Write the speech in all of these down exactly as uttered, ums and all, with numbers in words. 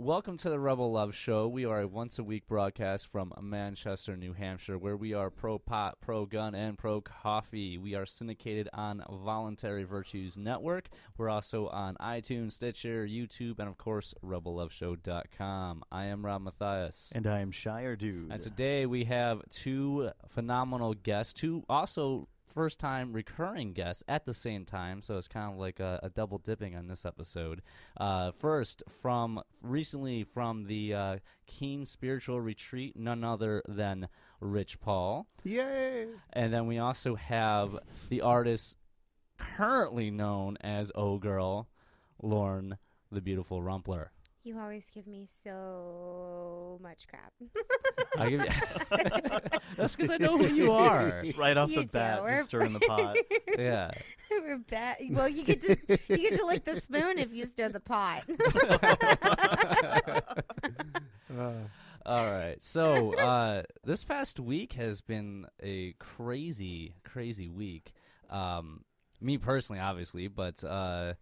Welcome to the Rebel Love Show. We are a once-a-week broadcast from Manchester, New Hampshire, where we are pro-pot, pro-gun, and pro-coffee. We are syndicated on Voluntary Virtues Network. We're also on iTunes, Stitcher, YouTube, and, of course, Rebel Love Show dot com. I am Rob Mathias. And I am Shire Dude. And today we have two phenomenal guests, two also first-time recurring guests at the same time, so it's kind of like a, a double dipping on this episode. Uh, first, from recently from the uh, Keene Spiritual Retreat, none other than Rich Paul. Yay! And then we also have the artist currently known as O Girl, Lauren the Beautiful Rumpler. You always give me so much crap. I give you that's because I know who you are. Right off you the bat, you're stirring the pot. Yeah. We're bad. Well, you get to you get to lick the spoon if you stir the pot. uh. All right. So uh, this past week has been a crazy, crazy week. Um, me personally, obviously, but. Uh,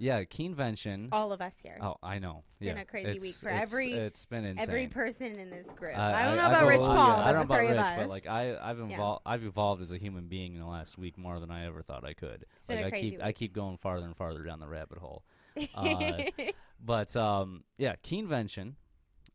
Yeah, Keenevention. All of us here. Oh, I know. It's been yeah. a crazy it's, week for it's, every it's been insane. Every person in this group. I, I don't know I, about I Rich Paul. Yeah, I don't know about Rich, but like I, I've evolved. Yeah. I've evolved as a human being in the last week more than I ever thought I could. It's been like a crazy I keep week. I keep going farther and farther down the rabbit hole. Uh, but um, yeah, Keenevention.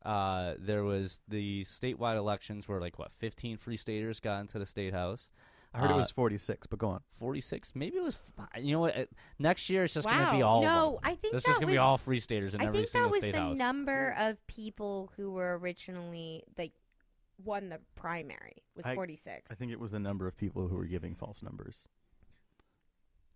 Uh, there was the statewide elections where like what fifteen free staters got into the state house. I heard uh, it was forty-six, but go on. forty-six? Maybe it was five. You know what? It, next year, it's just wow. going to be all no, of them. I think it's just going to be all free staters in I every single state house. I think that was the house. number yeah. of people who were originally, like, won the primary was I, forty-six. I think it was the number of people who were giving false numbers.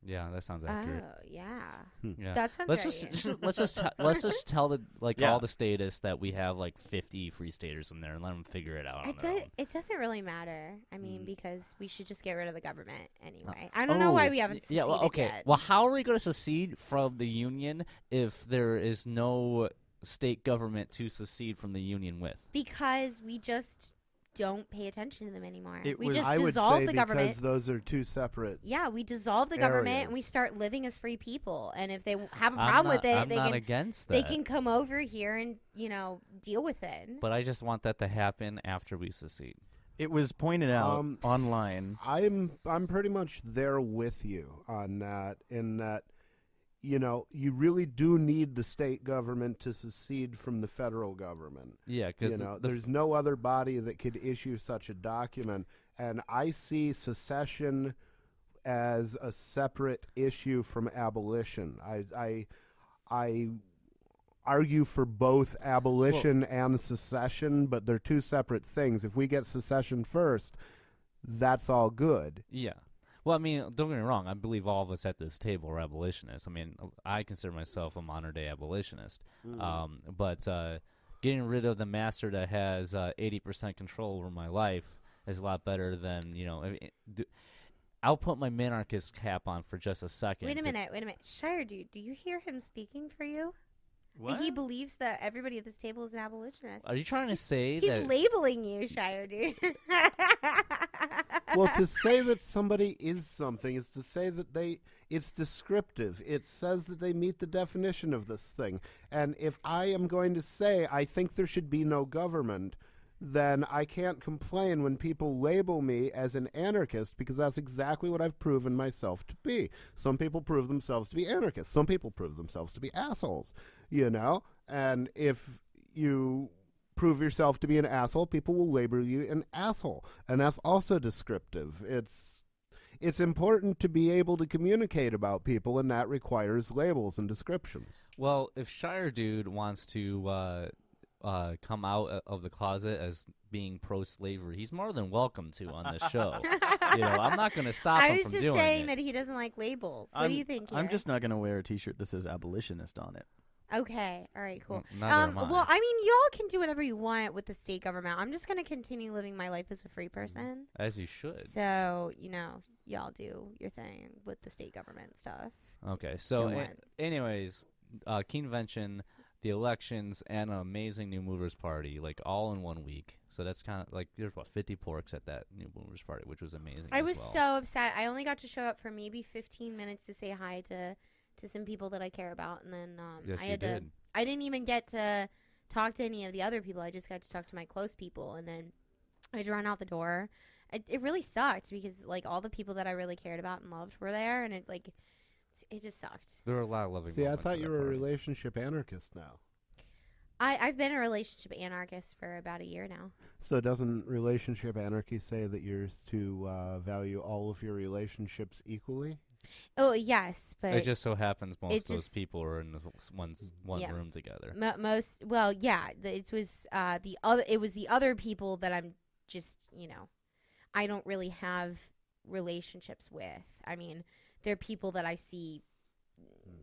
Yeah, that sounds accurate. Oh, yeah. Hmm. yeah. That sounds let's right. Just, just, let's, just t- let's just tell the like yeah. all the statists that we have like fifty free staters in there and let them figure it out. It, do- it doesn't really matter. I mean, mm. because we should just get rid of the government anyway. Uh, I don't oh, know why we haven't yeah, seceded well, okay. yet. Well, how are we going to secede from the union if there is no state government to secede from the union with? Because we just... don't pay attention to them anymore. It we was, just I dissolve would say the government because those are two separate. Yeah, we dissolve the areas. government and we start living as free people. And if they w- have a I'm problem not, with it, I'm they not can against that. They can come over here and you know deal with it. But I just want that to happen after we secede. It was pointed out um, online. I'm I'm pretty much there with you on that. In that, you know, you really do need the state government to secede from the federal government. Yeah, because you know, the, the there's f- no other body that could issue such a document. And I see secession as a separate issue from abolition. I I, I argue for both abolition well, and secession, but they're two separate things. If we get secession first, that's all good. Yeah. Well, I mean, don't get me wrong. I believe all of us at this table are abolitionists. I mean, I consider myself a modern-day abolitionist. Mm. Um, but uh, getting rid of the master that has uh, eighty percent control over my life is a lot better than, you know... I mean, do, I'll put my minarchist cap on for just a second. Wait a minute, wait a minute. Shire, dude, do you hear him speaking for you? What? He believes that everybody at this table is an abolitionist. Are you trying to say he's, that... He's labeling you, Shire, dude. Well, to say that somebody is something is to say that they... It's descriptive. It says that they meet the definition of this thing. And if I am going to say I think there should be no government, then I can't complain when people label me as an anarchist because that's exactly what I've proven myself to be. Some people prove themselves to be anarchists. Some people prove themselves to be assholes, you know? And if you... prove yourself to be an asshole, people will label you an asshole. And that's also descriptive. It's it's important to be able to communicate about people, and that requires labels and descriptions. Well, if Shire Dude wants to uh, uh, come out of the closet as being pro-slavery, he's more than welcome to on this show. You know, I'm not going to stop him from doing it. I was just saying it. that he doesn't like labels. What I'm, do you think here? I'm just not going to wear a T-shirt that says abolitionist on it. Okay. All right, cool. Um, well, I mean, y'all can do whatever you want with the state government. I'm just going to continue living my life as a free person. As you should. So, you know, y'all do your thing with the state government stuff. Okay. So, a- anyways, uh, Keenevention, the elections, and an amazing New Movers party, like all in one week. So that's kind of like there's, what, fifty porks at that New Movers party, which was amazing. I was well. so upset. I only got to show up for maybe fifteen minutes to say hi to to some people that I care about, and then um, yes, I had you did. to. I didn't even get to talk to any of the other people. I just got to talk to my close people, and then I had to run out the door. It, it really sucked because like all the people that I really cared about and loved were there, and it like it just sucked. There were a lot of loving. See, I thought you were party. a relationship anarchist now. I, I've been a relationship anarchist for about a year now. So doesn't relationship anarchy say that you're to uh, value all of your relationships equally? Oh, yes, but... It just so happens most of those people are in one, one yeah. room together. Mo most, well, yeah, the, it, was, uh, the other, it was the other people that I'm just, you know, I don't really have relationships with. I mean, they're people that I see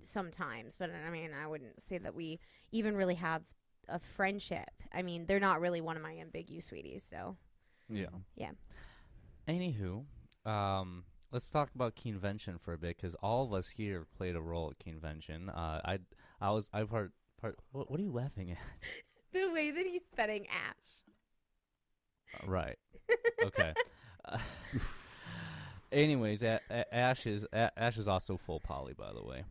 sometimes, but I mean, I wouldn't say that we even really have a friendship. I mean, they're not really one of my ambiguous sweeties, so yeah, yeah. Anywho, um, let's talk about Keenevention for a bit because all of us here played a role at Keenevention. Uh, I, I was, I part, part. What, what are you laughing at? The way that he's studying Ash. Uh, right. Okay. uh, anyways, a a Ash is a Ash is also full poly, by the way.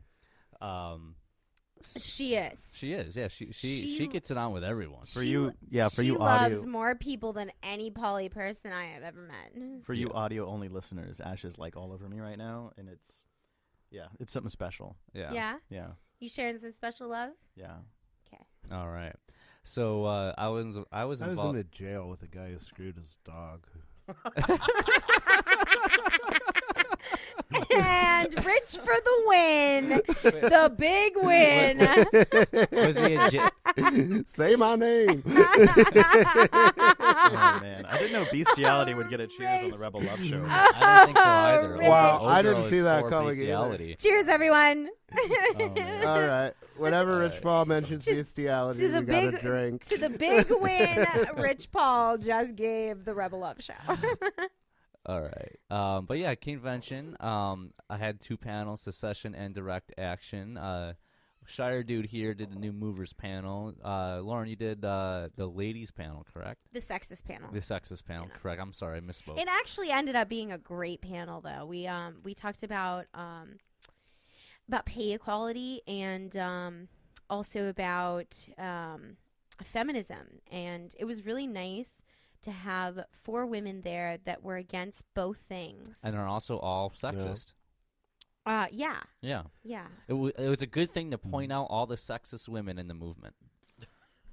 Um. She is. She is. Yeah. She she she, she gets it on with everyone. For you, yeah. For she you, audio. loves more people than any poly person I have ever met. For you, yeah. audio only listeners, Ash is like all over me right now, and it's, yeah, it's something special. Yeah. Yeah. Yeah. You sharing some special love? Yeah. Okay. All right. So uh, I was I was I was in a jail with a guy who screwed his dog. And Rich for the win. The big win. Was he a j Say my name. Oh, man. I didn't know bestiality oh, would get a cheers Rich. on the Rebel Love Show. Oh, I didn't think so either. Rich. Wow, I didn't see that coming either. Cheers, everyone. Oh, all right. Whenever All Rich right. Paul mentions to, bestiality, to the we big, gotta drink. To the big win Rich Paul just gave the Rebel Love Show. All right. Um, but yeah, Keenevention. Um, I had two panels, Secession and Direct Action. Uh, Shire Dude here did the New Movers panel. Uh, Lauren, you did uh, the ladies panel, correct? The sexist panel. The sexist panel, yeah. correct. I'm sorry, I misspoke. It actually ended up being a great panel, though. We um we talked about um about pay equality and um also about um feminism, and it was really nice to have four women there that were against both things. And are also all sexist. Yeah. Uh, yeah. Yeah. Yeah. It, w it was a good thing to point out all the sexist women in the movement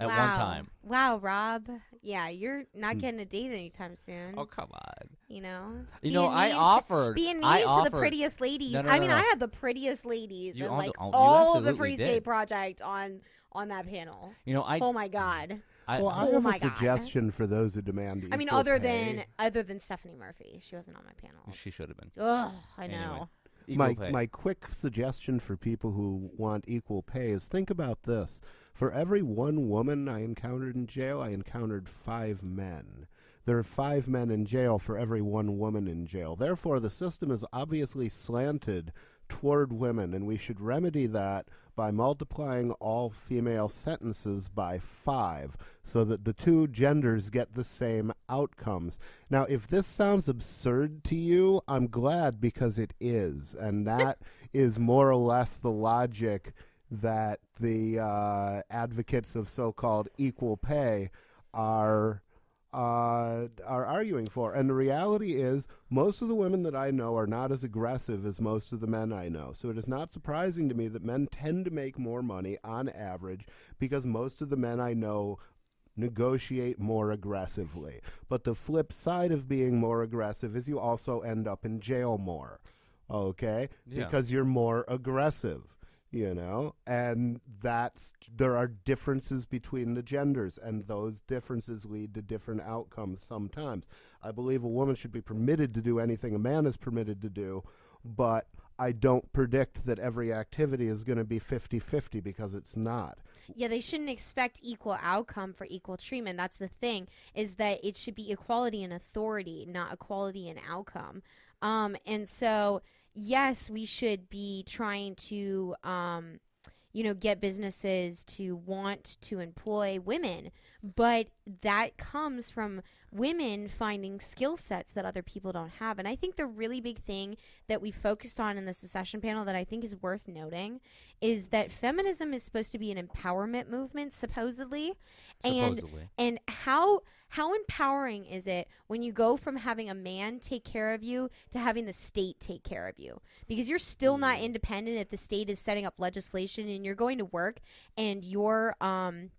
at wow. one time. Wow, Rob. Yeah, you're not getting a date anytime soon. Oh, come on. You know? You being know, I offered. Being mean I to offered. the prettiest ladies. No, no, no, I mean, no. I had the prettiest ladies you and like the, all of the Free State Project on, on that panel. You know, I. Oh, my God. Well, I oh have a suggestion God. for those who demand. I mean, other pay. than other than Stephanie Murphy, she wasn't on my panel. It's she should have been. Ugh, I know. Anyway, my pay. my quick suggestion for people who want equal pay is think about this: for every one woman I encountered in jail, I encountered five men. There are five men in jail for every one woman in jail. Therefore, the system is obviously slanted toward women, and we should remedy that by multiplying all female sentences by five so that the two genders get the same outcomes. Now, if this sounds absurd to you, I'm glad because it is. And that is more or less the logic that the uh, advocates of so-called equal pay are, uh, are arguing for. And the reality is most of the women that I know are not as aggressive as most of the men I know. So it is not surprising to me that men tend to make more money on average because most of the men I know negotiate more aggressively. But the flip side of being more aggressive is you also end up in jail more, okay? Yeah. Because you're more aggressive. You know, and that's, there are differences between the genders, and those differences lead to different outcomes sometimes. I believe a woman should be permitted to do anything a man is permitted to do, but I don't predict that every activity is going to be fifty fifty because it's not. Yeah, they shouldn't expect equal outcome for equal treatment. That's the thing, is that it should be equality in authority, not equality in outcome. Um, and so... Yes, we should be trying to um, you know, get businesses to want to employ women. But that comes from women finding skill sets that other people don't have. And I think the really big thing that we focused on in the secession panel that I think is worth noting is that feminism is supposed to be an empowerment movement, supposedly. Supposedly. And, and how... How empowering is it when you go from having a man take care of you to having the state take care of you? Because you're still not independent if the state is setting up legislation and you're going to work and you're um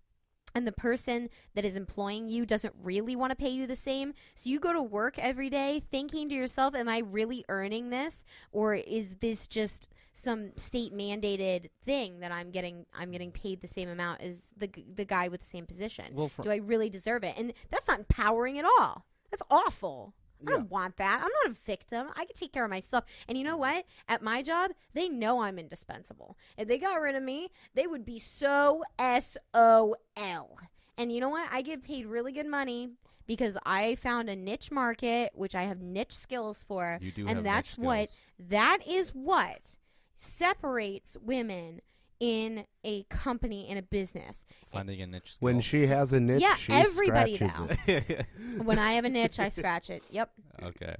and the person that is employing you doesn't really want to pay you the same. So you go to work every day thinking to yourself, am I really earning this? Or is this just some state mandated thing that I'm getting I'm getting paid the same amount as the the guy with the same position? Well, do I really deserve it? And that's not empowering at all. That's awful. I yeah. don't want that. I'm not a victim. I can take care of myself. And you know what? At my job, they know I'm indispensable. If they got rid of me, they would be so S O L. And you know what? I get paid really good money because I found a niche market, which I have niche skills for. You do and have that's niche what skills. That is what separates women in a company, in a business. Finding a niche. When she has a niche, yeah, she everybody scratches though. it. When I have a niche, I scratch it. Yep. Okay.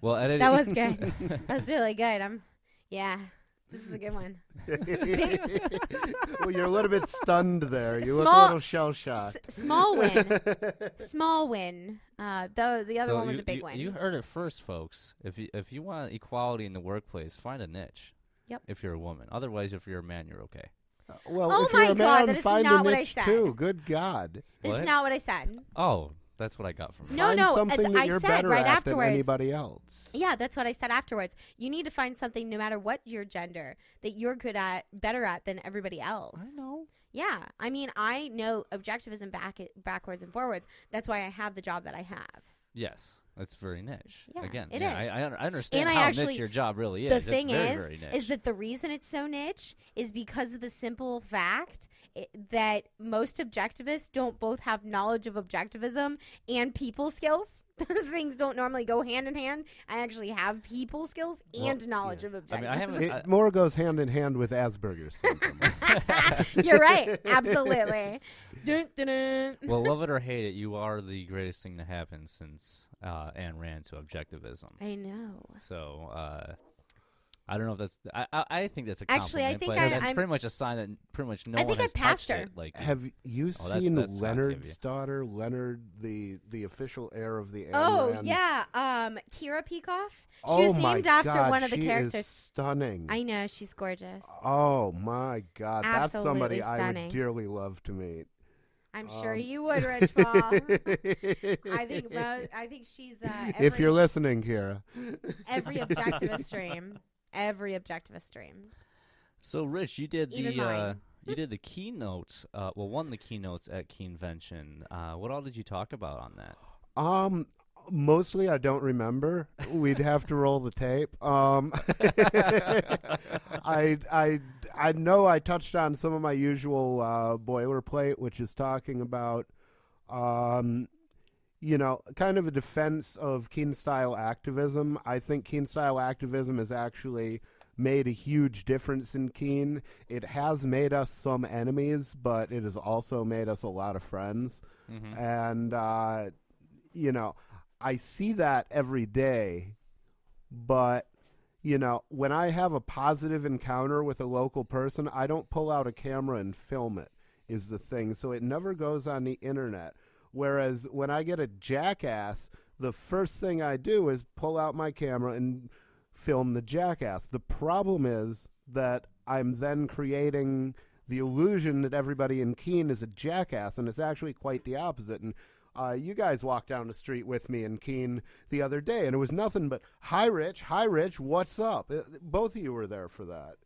Well, editing. That was good. That was really good. I'm, yeah. This is a good one. Well, you're a little bit stunned there. S you small, look a little shell-shocked. Small win. Small win. Uh, though the other so one was you, a big you, win. You heard it first, folks. If you, if you want equality in the workplace, find a niche. Yep. If you're a woman. Otherwise, if you're a man, you're okay. Uh, well, oh if you're a God, man, find a niche too. Good God. This what? is not what I said. Oh, that's what I got from no, you. No, no. Something that I you're said better right at afterwards. Than anybody else. Yeah, that's what I said afterwards. You need to find something, no matter what your gender, that you're good at, better at than everybody else. I know. Yeah. I mean, I know objectivism back backwards and forwards. That's why I have the job that I have. Yes. That's very niche. Yeah, Again, it yeah, is. I, I understand and how I actually, niche your job really is. The thing it's very, is, very niche. is that the reason it's so niche is because of the simple fact it, that most objectivists don't both have knowledge of objectivism and people skills. Those things don't normally go hand in hand. I actually have people skills and well, knowledge yeah. of objectivism. I mean, I it I, more goes hand in hand with Asperger's syndrome. You're right. Absolutely. Dun, dun, dun. Well, love it or hate it, you are the greatest thing to happen since uh, Anne Rand to objectivism. I know. So uh, I don't know if that's. I I, I think that's a compliment, actually. I think I, that's I'm, pretty much a sign that pretty much no I one has I touched her. it. Like, have you oh, seen that's, that's Leonard's daughter, Leonard, the the official heir of the Anne Oh Rand. yeah, um, Kira Peikoff. She oh was named after God, one of the she characters. Is stunning. I know, she's gorgeous. Oh my God, Absolutely that's somebody stunning. I would dearly love to meet. I'm um. sure you would, Rich Paul. I think Rose, I think she's. Uh, every, if you're listening, Kira. Every objectivist dream. Every objectivist dream. So, Rich, you did Even the uh, you did the keynotes. Uh, well, one of the keynotes at Keenevention. Uh, what all did you talk about on that? Um. Mostly, I don't remember. We'd have to roll the tape. Um, I, I, I know I touched on some of my usual uh, boilerplate, which is talking about, um, you know, kind of a defense of Keene-style activism. I think Keene-style activism has actually made a huge difference in Keene. It has made us some enemies, but it has also made us a lot of friends. Mm-hmm. And, uh, you know... I see that every day, but, you know, when I have a positive encounter with a local person, I don't pull out a camera and film it, is the thing. So it never goes on the internet. Whereas when I get a jackass, the first thing I do is pull out my camera and film the jackass. The problem is that I'm then creating the illusion that everybody in Keene is a jackass, and it's actually quite the opposite. And Uh, you guys walked down the street with me in Keene the other day, and it was nothing but, hi, Rich, hi, Rich, what's up? It, both of you were there for that.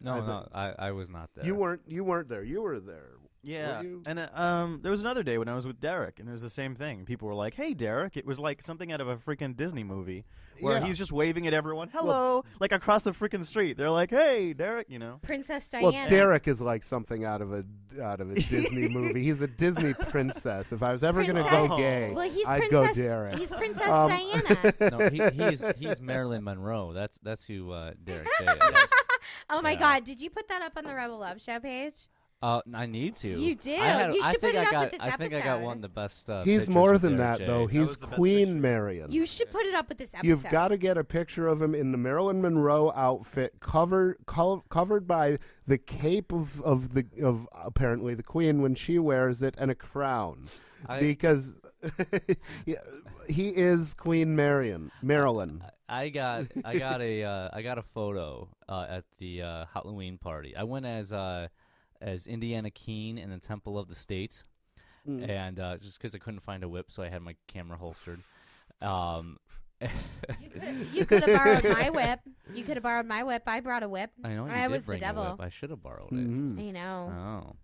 No, I no, I, I was not there. You weren't, you weren't there. You were there. Yeah, and uh, um, there was another day when I was with Derek, and it was the same thing. People were like, "Hey, Derek!" It was like something out of a freaking Disney movie, where yeah. he was just waving at everyone, "Hello!" Well, like across the freaking street. They're like, "Hey, Derek!" You know, Princess Diana. Well, Derek is like something out of a out of a Disney movie. He's a Disney princess. If I was ever princess. gonna go gay, well, he's I'd princess, go Derek. He's Princess um, Diana. No, he, he's he's Marilyn Monroe. That's that's who uh, Derek is. Oh my yeah. God! Did you put that up on the Rebel Love Show page? Uh, I need to. You do. Had, you should I put it up got, with this I episode. I think I got one of the best uh, He's more than that, Jay. though. He's that Queen Marion. You should put it up with this episode. You've got to get a picture of him in the Marilyn Monroe outfit, covered co covered by the cape of, of the of apparently the Queen when she wears it, and a crown, I, because he is Queen Marion, Marilyn. I got I got a uh, I got a photo uh, at the uh, Halloween party. I went as. Uh, as Indiana Keene in the Temple of the State, mm. and uh, just because I couldn't find a whip, so I had my camera holstered. Um, you could have borrowed my whip. You could have borrowed my whip. I brought a whip. I know you I did was bring the devil. A whip. I should have borrowed it. Mm -hmm. I know.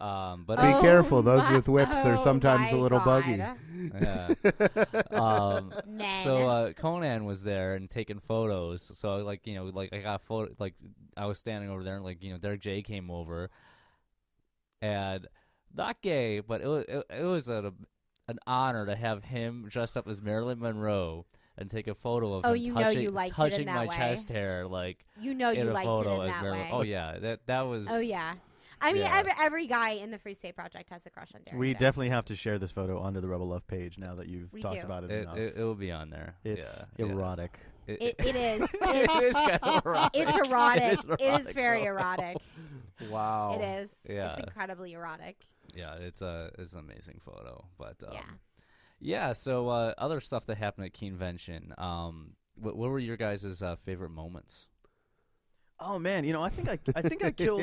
Oh. Um, but be oh careful. Those with whips oh are sometimes a little God. buggy. Yeah. um, so uh, Conan was there and taking photos. So like you know, like I got photo. Like I was standing over there, and like you know, Derek J came over. And not gay, but it was it, it was a, an honor to have him dressed up as Marilyn Monroe and take a photo of oh, him you touching, know you liked touching it in that my way. chest hair, like you know you liked photo it in that Marilyn. way. Oh yeah, that that was. Oh yeah, I mean yeah. every every guy in the Free State Project has a crush on Derek. We so. definitely have to share this photo onto the Rebel Love page now that you've we talked do. about it. It, enough. it it will be on there. It's yeah, erotic. Yeah. It, it, it is. It is kind of erotic. It's erotic. It is, erotic, it is very girl. erotic. Wow. It is. Yeah. It's incredibly erotic. Yeah, it's a it's an amazing photo. But um, yeah, yeah. So uh, other stuff that happened at Keenevention. Um, what, what were your guys' uh, favorite moments? Oh man, you know, I think I I think I killed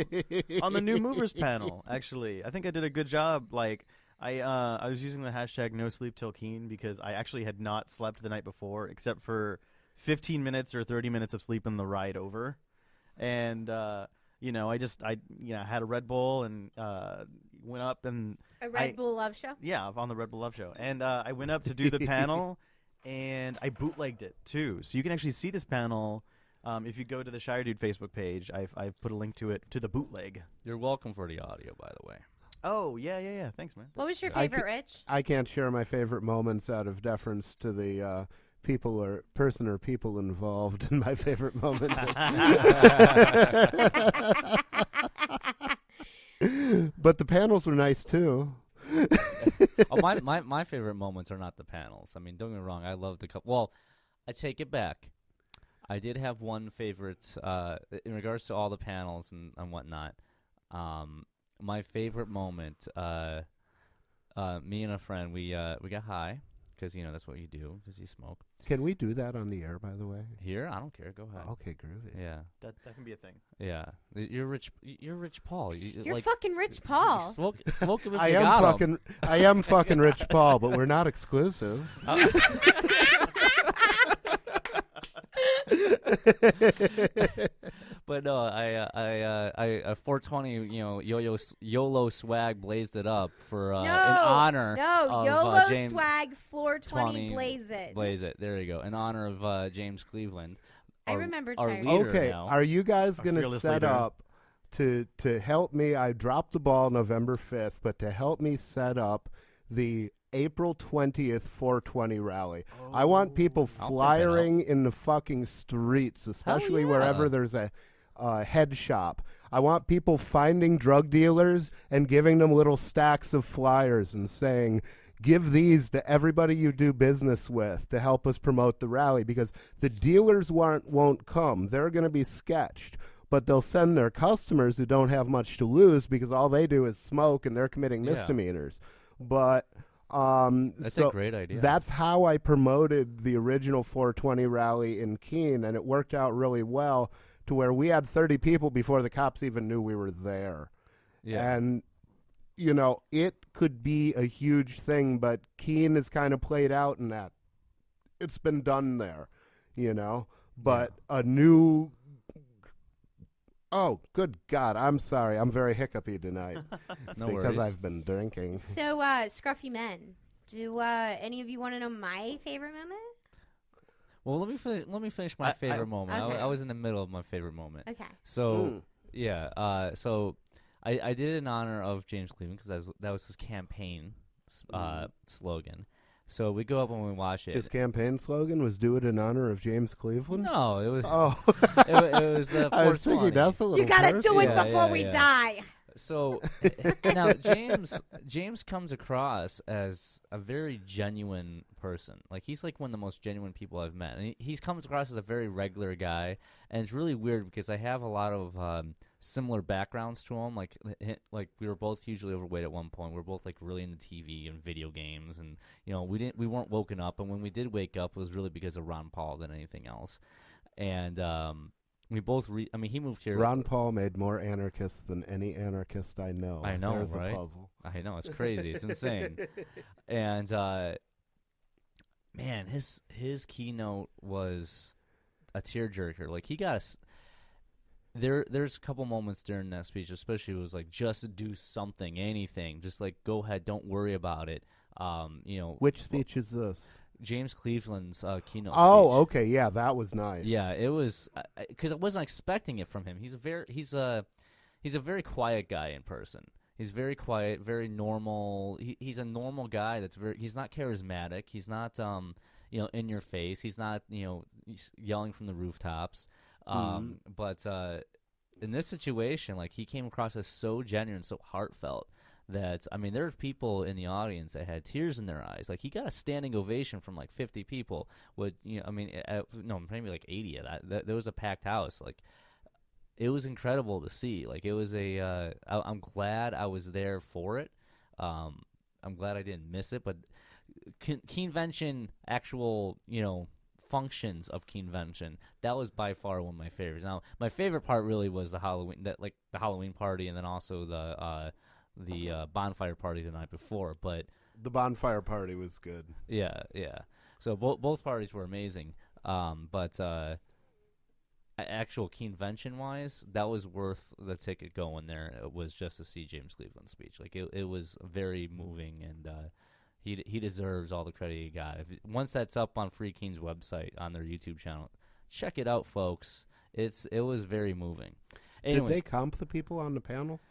on the new movers panel. Actually, I think I did a good job. Like. I uh I was using the hashtag no sleep till Keene because I actually had not slept the night before except for fifteen minutes or thirty minutes of sleep in the ride over, and uh, you know I just I you know had a Red Bull and uh, went up and a Red I, Bull Love Show. Yeah, on the Red Bull Love Show, and uh, I went up to do the panel, and I bootlegged it too, so you can actually see this panel. Um, if you go to the Shire Dude Facebook page, I've I've put a link to it to the bootleg. You're welcome for the audio, by the way. Oh, yeah, yeah, yeah. Thanks, man. What was your favorite, I Rich? I can't share my favorite moments out of deference to the uh, people or person or people involved in my favorite moment. But the panels were nice, too. Oh, my, my, my favorite moments are not the panels. I mean, don't get me wrong. I love the couple. Well, I take it back. I did have one favorite uh, in regards to all the panels and, and whatnot. Um My favorite moment, uh, uh, me and a friend, we uh, we got high because, you know, that's what you do because you smoke. Can we do that on the air, by the way? Here? I don't care. Go ahead. Okay, groovy. Yeah. That that can be a thing. Yeah. You're Rich You're Rich Paul. You, you're like, fucking Rich Paul. Smoke, smoke him if I you am got fucking, him. I am fucking Rich Paul, but we're not exclusive. Uh But no, I uh, I uh, I uh, four twenty, you know, yo-yo YOLO swag blazed it up for uh, no, in honor. No, of, YOLO uh, James swag four twenty blaze it. Blaze it. There you go. In honor of uh, James Cleveland. I our, remember. Our leader okay, now. Are you guys gonna set leader. up to to help me? I dropped the ball November fifth, but to help me set up the April twentieth four twenty rally. Oh, I want people flyering in the fucking streets, especially yeah. wherever there's a uh, head shop. I want people finding drug dealers and giving them little stacks of flyers and saying, give these to everybody you do business with to help us promote the rally, because the dealers won't, won't come. They're going to be sketched. But they'll send their customers who don't have much to lose because all they do is smoke and they're committing yeah. misdemeanors. But... Um, that's so a great idea. That's how I promoted the original four twenty rally in Keene, and it worked out really well to where we had thirty people before the cops even knew we were there. Yeah. And, you know, it could be a huge thing, but Keene is kind of played out in that. It's been done there, you know, but yeah. a new Oh, good God. I'm sorry. I'm very hiccupy tonight. It's no because worries. I've been drinking. So, uh, Scruffy Men, do uh, any of you want to know my favorite moment? Well, let me, fi let me finish my I, favorite I, moment. Okay. I, I was in the middle of my favorite moment. Okay. So, mm. yeah. Uh, so, I, I did it in honor of James Cleveland because that, that was his campaign uh, mm. slogan. So we go up and we watch it. His campaign slogan was "Do it in honor of James Cleveland." No, it was. Oh, it, it was. The I was thinking that's a little. You gotta curse. do it yeah, before yeah, we yeah. die. So now James James comes across as a very genuine person. Like he's like one of the most genuine people I've met, and he, he comes across as a very regular guy. And it's really weird because I have a lot of um, similar backgrounds to him. Like like we were both hugely overweight at one point. We were both like really into T V and video games, and you know we didn't we weren't woken up. And when we did wake up, it was really because of Ron Paul than anything else. And um, we both, re I mean, he moved here. Ron Paul made more anarchists than any anarchist I know. I know, There's right? a puzzle. I know, it's crazy. It's insane. And, uh, man, his his keynote was a tearjerker. Like, he got us. There, there's a couple moments during that speech, especially it was like, just do something, anything. Just, like, go ahead. Don't worry about it. Um, you know. Which speech well, is this? James Cleveland's uh, keynote Oh, speech. okay, yeah, that was nice. Yeah, it was because I, I wasn't expecting it from him. He's a very he's a he's a very quiet guy in person. He's very quiet, very normal. He, he's a normal guy. That's very. He's not charismatic. He's not um you know in your face. He's not you know yelling from the rooftops. Um, mm. But uh, in this situation, like he came across as so genuine, so heartfelt. That, I mean, there are people in the audience that had tears in their eyes. Like, he got a standing ovation from, like, fifty people. Would, you know, I mean, uh, no, maybe, like, eighty. I, th there was a packed house. Like, it was incredible to see. Like, it was a uh, – I'm glad I was there for it. Um, I'm glad I didn't miss it. But Keenevention, actual, you know, functions of Keenevention, that was by far one of my favorites. Now, my favorite part really was the Halloween – that like, the Halloween party and then also the uh, – the uh, bonfire party the night before, but the bonfire party was good. Yeah, yeah. So both both parties were amazing. Um, but uh, actual convention wise, that was worth the ticket going there. It was just to see James Cleveland's speech. Like it, it was very moving, and uh, he he deserves all the credit he got. If, once that's up on Free Keen's website on their YouTube channel, check it out, folks. It's it was very moving. Anyway, did they comp the people on the panels?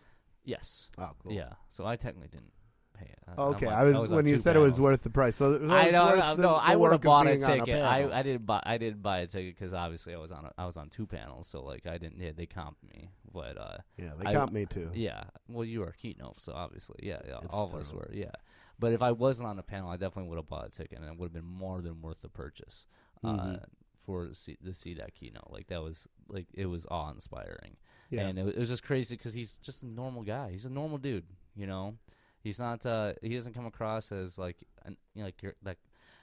Yes. Oh, cool. Yeah. So I technically didn't pay it. I, okay. I was, I was when you said panels. It was worth the price. So it was I don't know. No, I would have bought a ticket. A I I didn't buy. I didn't buy a ticket because obviously I was on. A, I was on two panels, so like I didn't. Yeah, they comped me, but uh, yeah, they comped I, me too. Yeah. Well, you were a keynote, so obviously, yeah, yeah all terrible. of us were. Yeah. But if I wasn't on a panel, I definitely would have bought a ticket, and it would have been more than worth the purchase mm-hmm. uh, for to see, to see that keynote. Like that was like it was awe inspiring. Yeah. And it, it was just crazy because he's just a normal guy. He's a normal dude, you know. He's not. Uh, he doesn't come across as like, an, you know, like you're, like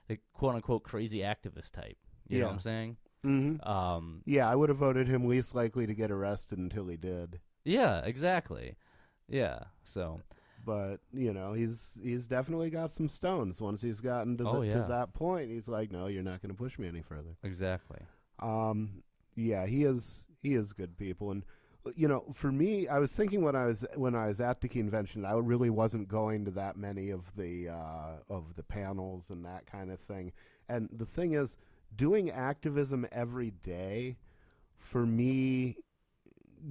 the quote unquote crazy activist type. You yeah. know what I'm saying? Mm-hmm. um, yeah, I would have voted him least likely to get arrested until he did. Yeah, exactly. Yeah, so. But you know, he's he's definitely got some stones. Once he's gotten to, the, oh, yeah. to that point, he's like, no, you're not going to push me any further. Exactly. Um. Yeah, he is. He is good people and. You know, for me, I was thinking when I was when I was at the convention, I really wasn't going to that many of the uh, of the panels and that kind of thing. And the thing is, doing activism every day, for me,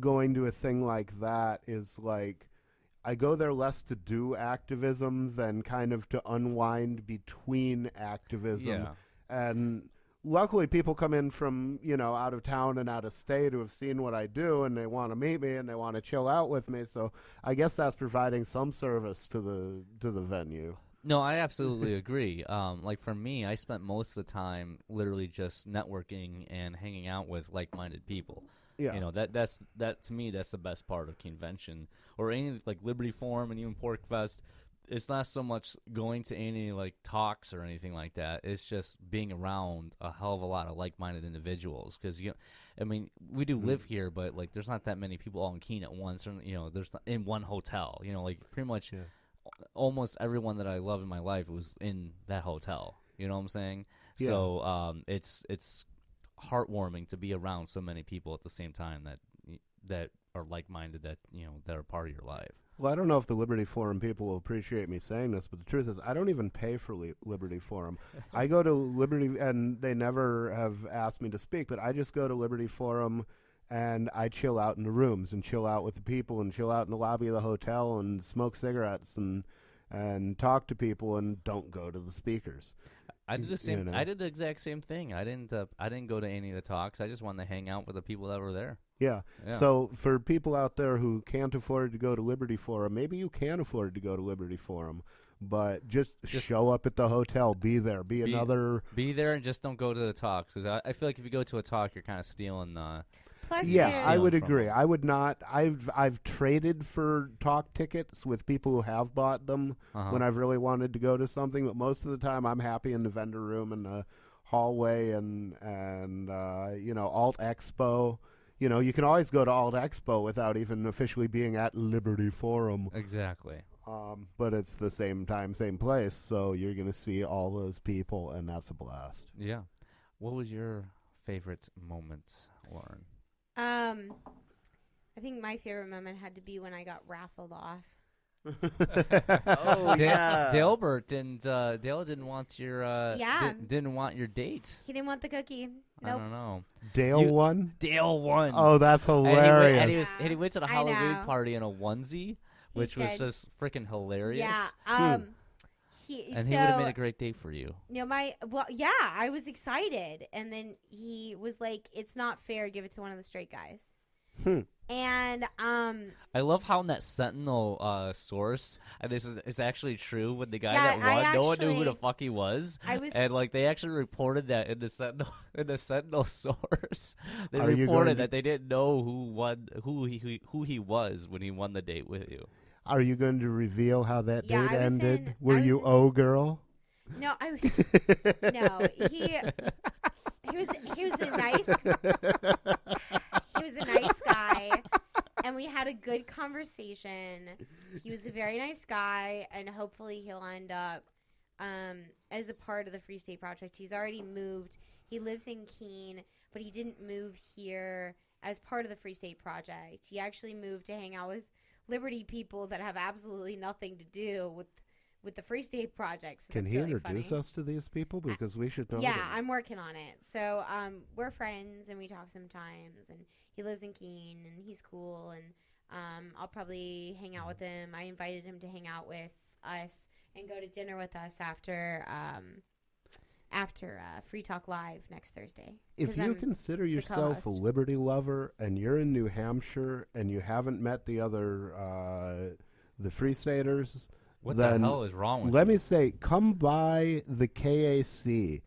going to a thing like that is like I go there less to do activism than kind of to unwind between activism yeah. and. Luckily, people come in from, you know, out of town and out of state who have seen what I do, and they want to meet me and they want to chill out with me. So I guess that's providing some service to the to the venue. No, I absolutely agree. Um, like for me, I spent most of the time literally just networking and hanging out with like-minded people. Yeah. You know, that that's that to me, that's the best part of convention or any like Liberty Forum and even Porkfest. It's not so much going to any like talks or anything like that. It's just being around a hell of a lot of like-minded individuals. Cause you know, I mean, we do mm-hmm. live here, but like, there's not that many people all in Keene at once or, you know, there's not, in one hotel, you know, like pretty much yeah. almost everyone that I love in my life was in that hotel. You know what I'm saying? Yeah. So, um, it's, it's heartwarming to be around so many people at the same time that that are like-minded, that, you know, that are part of your life. Well, I don't know if the Liberty Forum people will appreciate me saying this, but the truth is I don't even pay for li Liberty Forum. I go to Liberty, and they never have asked me to speak, but I just go to Liberty Forum and I chill out in the rooms and chill out with the people and chill out in the lobby of the hotel and smoke cigarettes and and talk to people and don't go to the speakers. I did the same. You know? I did the exact same thing. I didn't. Uh, I didn't go to any of the talks. I just wanted to hang out with the people that were there. Yeah. yeah. So for people out there who can't afford to go to Liberty Forum, maybe you can afford to go to Liberty Forum, but just, just show up at the hotel, be there, be, be another. Be there and just don't go to the talks. I, I feel like if you go to a talk, you're kind of stealing. Uh, Plus yes, stealing I would agree. Them. I would not. I've I've traded for talk tickets with people who have bought them uh-huh. when I've really wanted to go to something, but most of the time I'm happy in the vendor room and the hallway and and uh, you know, Alt Expo. You know, you can always go to Alt Expo without even officially being at Liberty Forum. Exactly. Um, but it's the same time, same place, so you're going to see all those people, and that's a blast. Yeah. What was your favorite moment, Lauren? Um, I think my favorite moment had to be when I got raffled off. oh, yeah. Dale Bert didn't, uh, Dale didn't want your, uh, yeah. di didn't want your date. He didn't want the cookie. Nope. I don't know. Dale you, won? Dale won. Oh, that's hilarious. And he, and he, was, and he went to the I Halloween know. party in a onesie, which was just freaking hilarious. Yeah. Um, he, and so, he would have made a great day for you. You know, my, well, yeah, I was excited. And then he was like, it's not fair. Give it to one of the straight guys. Hmm. And um, I love how in that Sentinel uh, source, and this is it's actually true. When the guy yeah, that won, actually, no one knew who the fuck he was, I was, and like they actually reported that in the Sentinel in the Sentinel source, they reported that they didn't know who won who he who, who he was when he won the date with you. Are you going to reveal how that yeah, date ended? In, Were you in, O Girl? No, I was. no, he he was he was a nice. He was a nice guy, and we had a good conversation. He was a very nice guy, and hopefully he'll end up um, as a part of the Free State Project. He's already moved. He lives in Keene, but he didn't move here as part of the Free State Project. He actually moved to hang out with Liberty people that have absolutely nothing to do with with the Free State Project. So Can he really introduce funny. us to these people? Because we should know. Yeah, them. I'm working on it. So um, we're friends, and we talk sometimes, and he lives in Keene, and he's cool, and um, I'll probably hang out with him. I invited him to hang out with us and go to dinner with us after um, after uh, Free Talk Live next Thursday. If you I'm consider yourself a liberty lover and you're in New Hampshire and you haven't met the other uh, the Free Staters, what the hell is wrong with you? Let me say, come by the K A C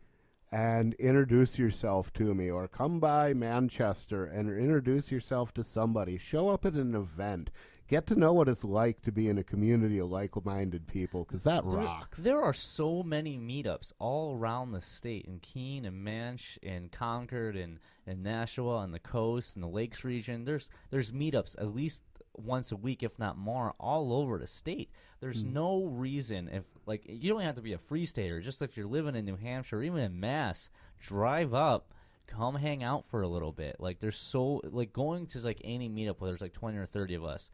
and introduce yourself to me, or come by Manchester and introduce yourself to somebody. Show up at an event. Get to know what it's like to be in a community of like-minded people, because that there, rocks. There are so many meetups all around the state, in Keene and Manch and Concord and, and Nashua and the coast and the Lakes region. There's, there's meetups at least once a week, if not more, all over the state. There's mm. no reason, if like you don't have to be a Free Stater, just if you're living in New Hampshire or even in Mass, drive up, come hang out for a little bit. Like there's so like going to like any meetup where there's like twenty or thirty of us,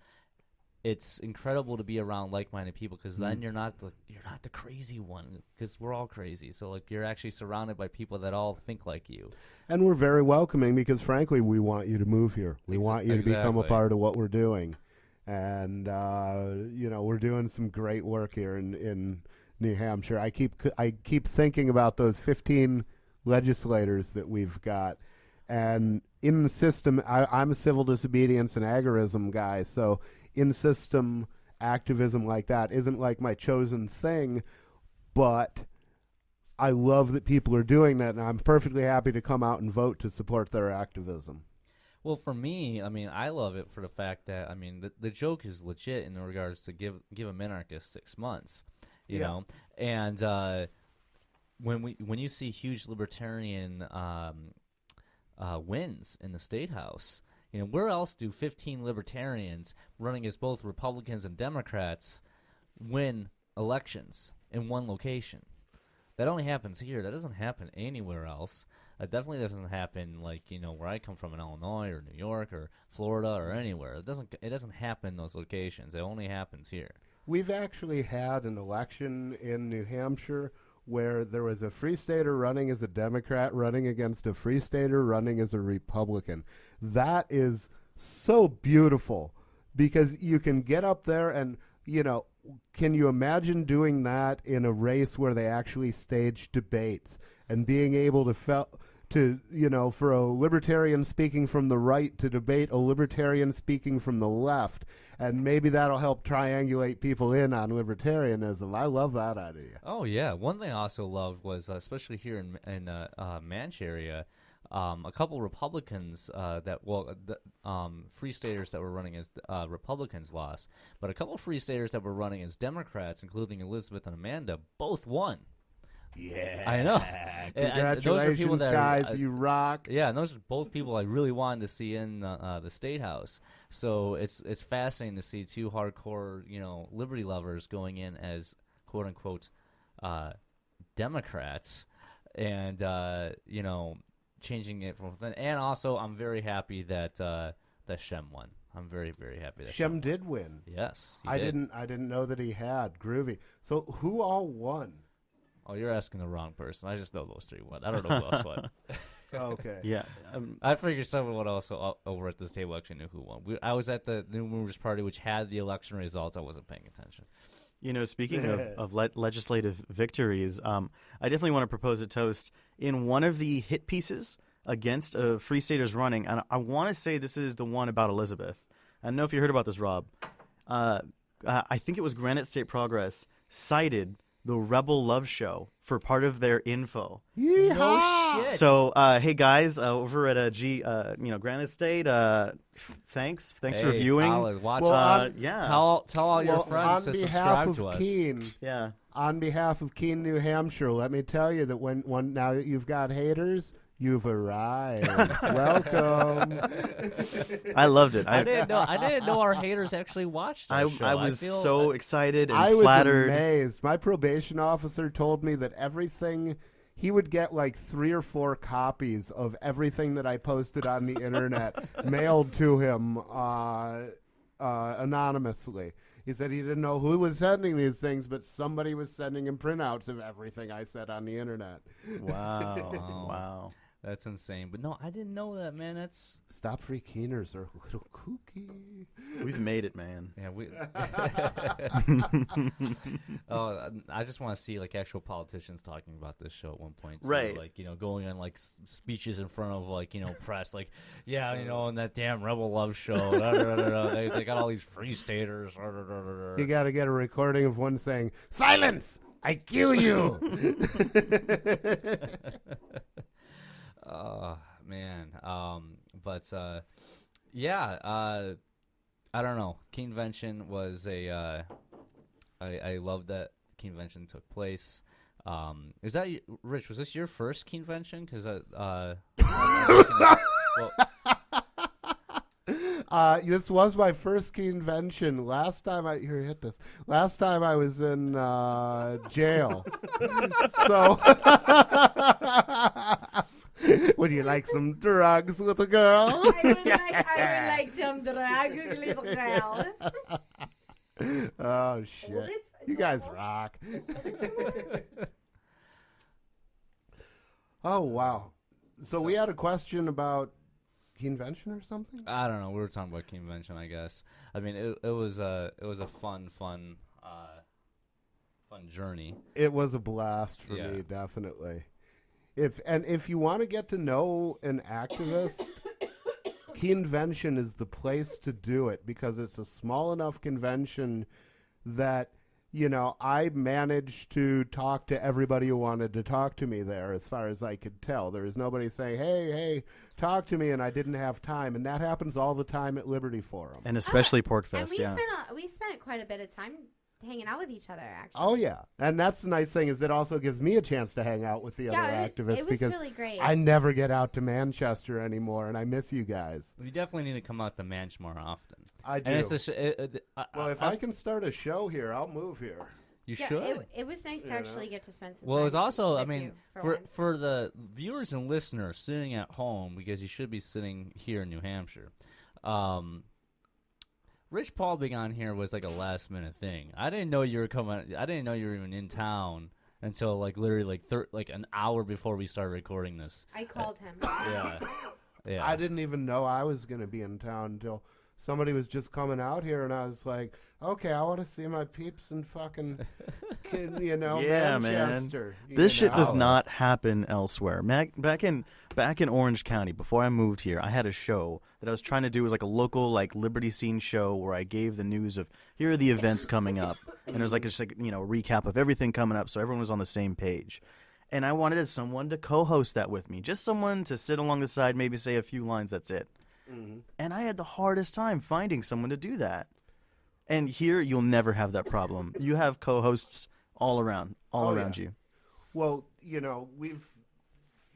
it's incredible to be around like-minded people, because mm. then you're not the, you're not the crazy one, because we're all crazy. So like you're actually surrounded by people that all think like you. And we're very welcoming, because frankly we want you to move here. We Ex want you exactly. to become a part of what we're doing. And uh, you know, we're doing some great work here in in New Hampshire. I keep I keep thinking about those fifteen legislators that we've got. And in the system, I, I'm a civil disobedience and agorism guy, so in-system activism like that isn't like my chosen thing, but I love that people are doing that, and I'm perfectly happy to come out and vote to support their activism. Well, for me, I mean, I love it for the fact that, I mean, the, the joke is legit in regards to give give a minarchist six months, you yeah. know, and uh, when we when you see huge libertarian um, uh, wins in the state house. You know, where else do fifteen libertarians running as both Republicans and Democrats win elections in one location? That only happens here. That doesn't happen anywhere else. It definitely doesn't happen, like, you know, where I come from in Illinois or New York or Florida or anywhere. It doesn't it doesn't happen in those locations. It only happens here. We've actually had an election in New Hampshire where there was a Free Stater running as a Democrat running against a Free Stater running as a Republican. That is so beautiful because you can get up there and, you know, can you imagine doing that in a race where they actually stage debates and being able to fel to, you know, for a libertarian speaking from the right to debate a libertarian speaking from the left, and maybe that'll help triangulate people in on libertarianism. I love that idea. Oh, yeah. One thing I also loved was, uh, especially here in, in uh, uh, Manch area, Um, a couple Republicans uh, that, well, th um, Free Staters that were running as uh, Republicans lost, but a couple Free Staters that were running as Democrats, including Elizabeth and Amanda, both won. Yeah. I know. Congratulations, I, those are people that guys. Are, uh, you rock. Yeah, and those are both people I really wanted to see in uh, uh, the State House. So it's, it's fascinating to see two hardcore, you know, liberty lovers going in as, quote, unquote, uh, Democrats and, uh, you know, changing it from within. And also I'm very happy that uh that Shem won. I'm very, very happy that Shem, Shem did win. Yes. I did. didn't I didn't know that he had. Groovy. So who all won? Oh, you're asking the wrong person. I just know those three won. I don't know who else won. Okay. Yeah. Um, I figured someone else over at this table actually knew who won. We, I was at the New Movers Party, which had the election results. I wasn't paying attention. You know, speaking of, of le legislative victories, um, I definitely want to propose a toast in one of the hit pieces against uh, Free Staters running. And I want to say this is the one about Elizabeth. I don't know if you heard about this, Rob. Uh, I think it was Granite State Progress cited the Rebel Love Show for part of their info. Yeehaw! No shit. So, uh, hey guys, uh, over at uh, G, uh, you know, Granite State, uh, thanks, thanks hey, for viewing. Watch, well, uh, on, yeah. Tell, tell all well, your friends to subscribe to us. Keene, yeah. On behalf of Keene, New Hampshire, let me tell you that when, when now that you've got haters, you've arrived. Welcome. I loved it. I, I didn't know. I didn't know our haters actually watched. I, show. I was I feel, so excited and I flattered. I was amazed. My probation officer told me that everything he would get like three or four copies of everything that I posted on the internet mailed to him uh, uh, anonymously. He said he didn't know who was sending these things, but somebody was sending him printouts of everything I said on the internet. Wow! Wow! That's insane. But no, I didn't know that, man. That's Stop Free Keeners are a little kooky. We've made it, man. Yeah, we Oh, I just want to see like actual politicians talking about this show at one point. Too. Right. Like, you know, going on like speeches in front of like, you know, press, like, yeah, you know, on that damn Rebel Love Show. da, da, da, da, they they got all these Free Staters. Da, da, da, da. You gotta get a recording of one saying, "Silence! I kill you." Oh, man. Um, but, uh, yeah, uh, I don't know. Keenevention was a, uh, I, I love that Keenevention took place. Um, is that, Rich, was this your first Keenevention? Because, uh, uh, well, uh, this was my first Keenevention. Last time I, here, hit this. Last time I was in, uh, jail. So, would you like some drugs, little girl? I would like, I would like some drugs, little girl. Oh, shit. You guys rock. Oh, wow. So, so we had a question about Keenevention or something? I don't know. We were talking about Keenevention, I guess. I mean, it, it, was, a, it was a fun, fun, uh, fun journey. It was a blast for yeah. me, definitely. If and if you want to get to know an activist, Keenevention is the place to do it because it's a small enough convention that, you know, I managed to talk to everybody who wanted to talk to me there as far as I could tell. There was nobody saying, hey, hey, talk to me, and I didn't have time. And that happens all the time at Liberty Forum. And especially uh, Porkfest, we yeah. Spent a, we spent quite a bit of time hanging out with each other, actually. Oh, yeah. And that's the nice thing is it also gives me a chance to hang out with the yeah, other it, activists it was because really great. I never get out to Manchester anymore, and I miss you guys. We definitely need to come out to Manch more often. I do. And it's a sh it, it, I, well, I, if I, I can start a show here, I'll move here. You yeah, should. It, it was nice to yeah. actually get to spend some well, time. Well, it was also, I mean, for, for, for the viewers and listeners sitting at home, because you should be sitting here in New Hampshire, um, Rich Paul being on here was like a last-minute thing. I didn't know you were coming. I didn't know you were even in town until like literally like thir like an hour before we started recording this. I called uh, him. Yeah. Yeah. I didn't even know I was going to be in town until somebody was just coming out here, and I was like, okay, I want to see my peeps in fucking, kid, you know, yeah, Manchester. Man. This shit know. does not happen elsewhere. Mac, back in back in Orange County, before I moved here, I had a show that I was trying to do. It was like a local like Liberty Scene show where I gave the news of, here are the events coming up. And it was like just like, you know, recap of everything coming up, so everyone was on the same page. And I wanted someone to co-host that with me, just someone to sit along the side, maybe say a few lines, that's it. Mm-hmm. And I had the hardest time finding someone to do that. And here, you'll never have that problem. You have co-hosts all around, all oh, around yeah. you. Well, you know, we've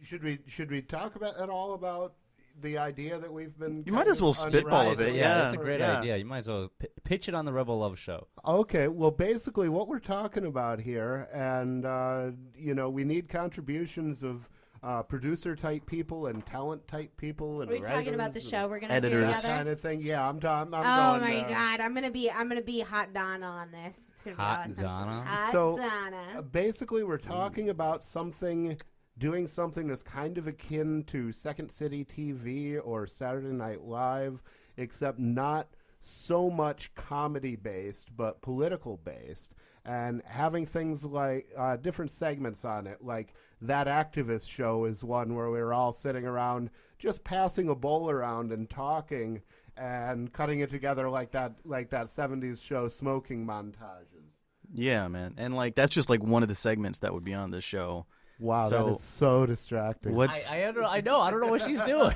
should we should we talk about at all about the idea that we've been? You might as well spitball of it. Yeah, yeah, that's a great yeah. idea. You might as well p pitch it on the Rebel Love Show. Okay. Well, basically, what we're talking about here, and uh, you know, we need contributions of. Uh, producer type people and talent type people and are we talking about the show we're gonna editors. do kind of thing. Yeah, I'm done. I'm oh going, my uh, god, I'm gonna be I'm gonna be hot Donna on this. Hot awesome. Donna. Hot so Donna. Uh, basically, we're talking about something, doing something that's kind of akin to Second City T V or Saturday Night Live, except not so much comedy based, but political based. And having things like uh, different segments on it, like that activist show is one where we were all sitting around just passing a bowl around and talking and cutting it together like that, like that seventies show smoking montages. Yeah, man. And like that's just like one of the segments that would be on this show. Wow, so, that is so distracting. What's I, I, don't, I know. I don't know what she's doing.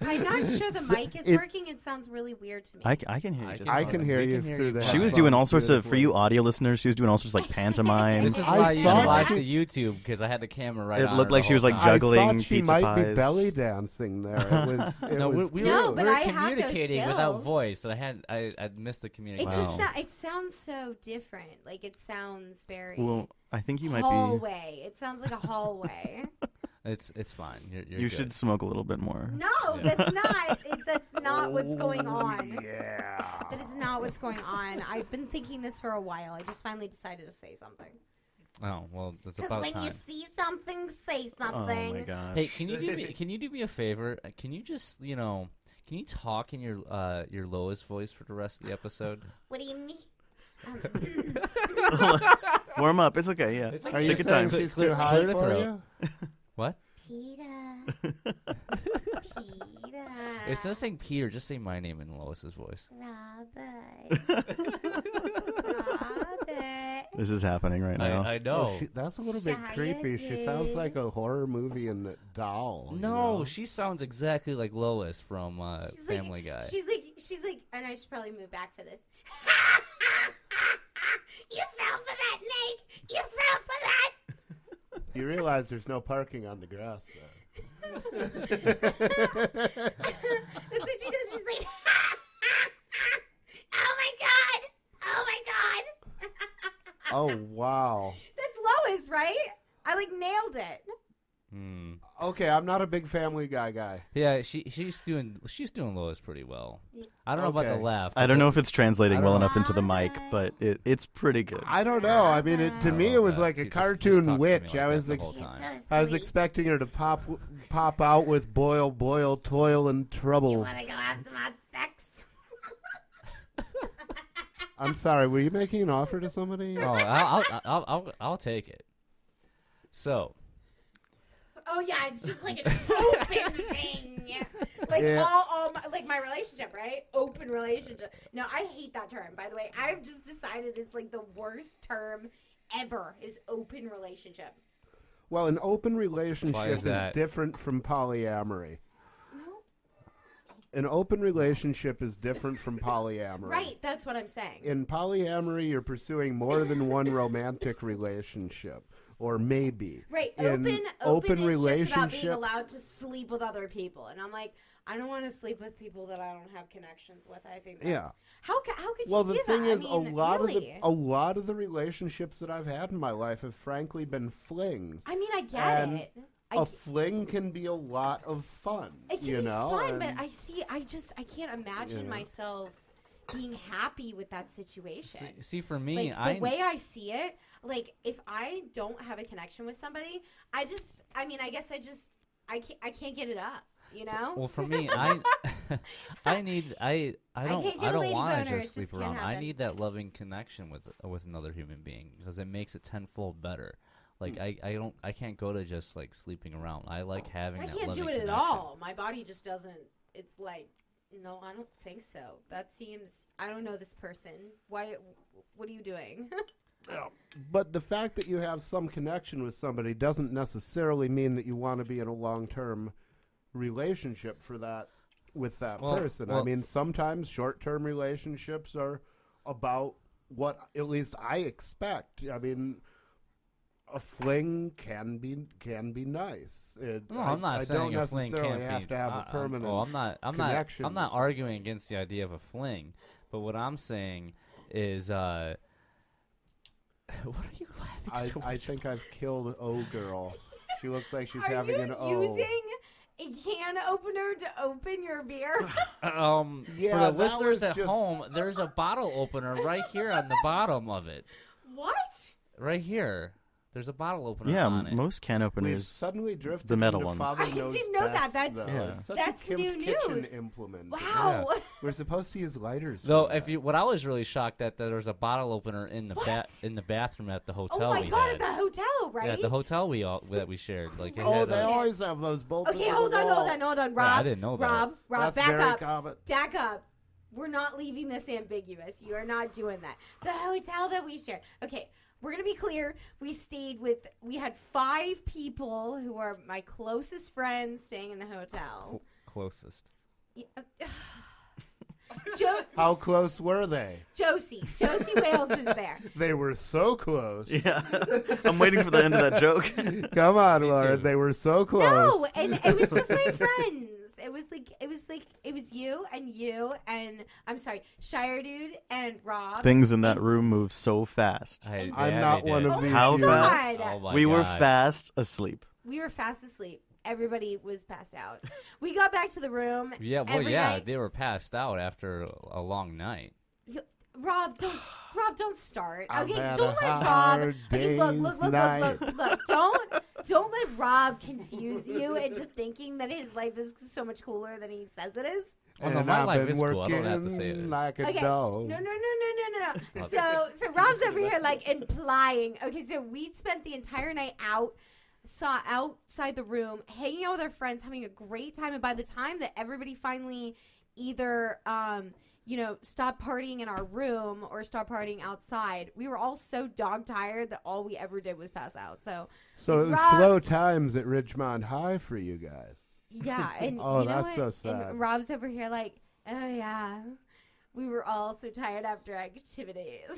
I'm not sure the mic is it, working. It sounds really weird to me. I, I can hear you. I can, I can hear you can through that. She was doing all sorts of, for you audio listeners, she was doing all sorts of like pantomime. This is why I you should watch the YouTube, because I had the camera right it on It looked like she was like juggling pizza pies. I thought she might pies. be belly dancing there. It was, it no, was we, we no, were, but we were I communicating without voice, and I had I, I missed the communication. It, wow. just, it sounds so different. Like it sounds very... Well, I think you might hallway. be... It sounds like a hallway. It's it's fine. You're, you're you good. should smoke a little bit more. No, yeah. that's not. It, that's not what's going on. Yeah. That is not what's going on. I've been thinking this for a while. I just finally decided to say something. Oh, well, that's about time. Because when you see something, say something. Oh, my gosh. Hey, can you do me, can you do me a favor? Can you just, you know, can you talk in your uh, your lowest voice for the rest of the episode? What do you mean? Um, warm up. It's okay. Yeah. It's okay. Are you Take saying time. she's clear, too high for throat. you? What? Peter. Peter. It's not saying Peter. Just say my name in Lois's voice. Robert. Robert. This is happening right now. I, I know. Oh, she, that's a little Shire bit creepy. Dude. She sounds like a horror movie and doll. No, you know? She sounds exactly like Lois from uh, Family like, Guy. She's like, she's like, and I should probably move back for this. You fell for that, Nate. You fell for that. You realize there's no parking on the grass, though. That's what she does. She's like, oh my god, oh my god. Oh wow. That's Lois, right? I like nailed it. Hmm. Okay, I'm not a big Family Guy guy. Yeah, she she's doing she's doing Lois pretty well. I don't okay. know about the laugh. I don't know if it's translating well know. enough into the mic, but it it's pretty good. I don't know. I mean, it, to me, it was like a she cartoon just, witch. Like I was like, I was expecting her to pop pop out with boil, boil, toil, and trouble. You want to go have some hot sex? I'm sorry. Were you making an offer to somebody? Oh, I'll I'll I'll, I'll, I'll take it. So. Oh yeah, it's just like an open thing, like yeah. all, all my, like my relationship, right? Open relationship. No, I hate that term. By the way, I've just decided it's like the worst term ever is open relationship. Well, an open relationship is, is different from polyamory. An open relationship is different from polyamory. Right, that's what I'm saying. In polyamory, you're pursuing more than one romantic relationship. Or maybe. Right. Open, open, open is just about being allowed to sleep with other people. And I'm like, I don't want to sleep with people that I don't have connections with. I think that's, yeah. How ca how could well, you do that? Well, the thing is, I mean, a lot really? of the a lot of the relationships that I've had in my life have frankly been flings. I mean, I get and it. I a fling can be a lot of fun. It can you be know? fun, and but I see. I just I can't imagine you know. myself being happy with that situation. See, see for me, like, I the way I see it, like if I don't have a connection with somebody, I just. I mean, I guess I just. I can't. I can't get it up. You know. Well, for me, I, I need, I, I don't, I, I don't want to just sleep around. I need that loving connection with uh, with another human being because it makes it tenfold better. Like mm. I, I don't, I can't go to just like sleeping around. I like having. I that can't do it connection. at all. My body just doesn't. It's like, no, I don't think so. That seems. I don't know this person. Why? What are you doing? But the fact that you have some connection with somebody doesn't necessarily mean that you want to be in a long-term relationship for that with that well, person. Well, I mean, sometimes short-term relationships are about what at least I expect. I mean, a fling can be can be nice. It, well, I, I'm not I saying don't a necessarily fling can't have be, to have uh, a permanent. Well, I'm not. I'm not. I'm not arguing against the idea of a fling. But what I'm saying is. Uh, What are you laughing I, so I think I've killed O Girl. She looks like she's are having you an O. using a can opener to open your beer? um, yeah, for the listeners at home, there's a bottle opener right here on the bottom of it. What? Right here. There's a bottle opener yeah, on it. Yeah, most can openers, We've suddenly drifted the metal ones. I didn't know best, that. That's, yeah. Such that's a new news. Implement. Wow. Yeah. We're supposed to use lighters. Though, if you, what I was really shocked at, that there was a bottle opener in the ba in the bathroom at the hotel. Oh my we god, had. at the hotel, right? Yeah, at the hotel we all that we shared. Like, it oh, had they a, always have those bulbs. Okay, hold on, hold on, hold on, Rob. Yeah, I didn't know that. Rob, Rob, that's back up, common. back up. We're not leaving this ambiguous. You are not doing that. The hotel that we shared. Okay. We're going to be clear. We stayed with, we had five people who are my closest friends staying in the hotel. Cl closest. Yeah. Jo How close were they? Josie. Josie Wales is there. They were so close. Yeah. I'm waiting for the end of that joke. Come on, Lauren. They were so close. No, and it was just my friends. It was like, it was like, it was you and you and, I'm sorry, Shire Dude and Rob. Things in that room move so fast. I, I'm not one did. of these. How fast? Oh my we God. were fast asleep. We were fast asleep. Everybody was passed out. We got back to the room. Yeah, well, yeah, night. they were passed out after a long night. You, Rob, don't, Rob, don't start. Okay, don't let Rob. Okay, look, look, look, look, look, look. Don't, don't let Rob confuse you into thinking that his life is so much cooler than he says it is. And Although my I've life is cool, I don't have to say it is. Like okay. No, no, no, no, no, no. So, so Rob's over here like implying. Okay, so we spent the entire night out. Saw outside the room, hanging out with our friends, having a great time. And by the time that everybody finally either, um, you know, stopped partying in our room or stopped partying outside, we were all so dog tired that all we ever did was pass out. So, so it was Rob, slow times at Ridgemont High for you guys. Yeah. And oh, you know that's what? so sad. And Rob's over here like, oh, yeah, we were all so tired after activities.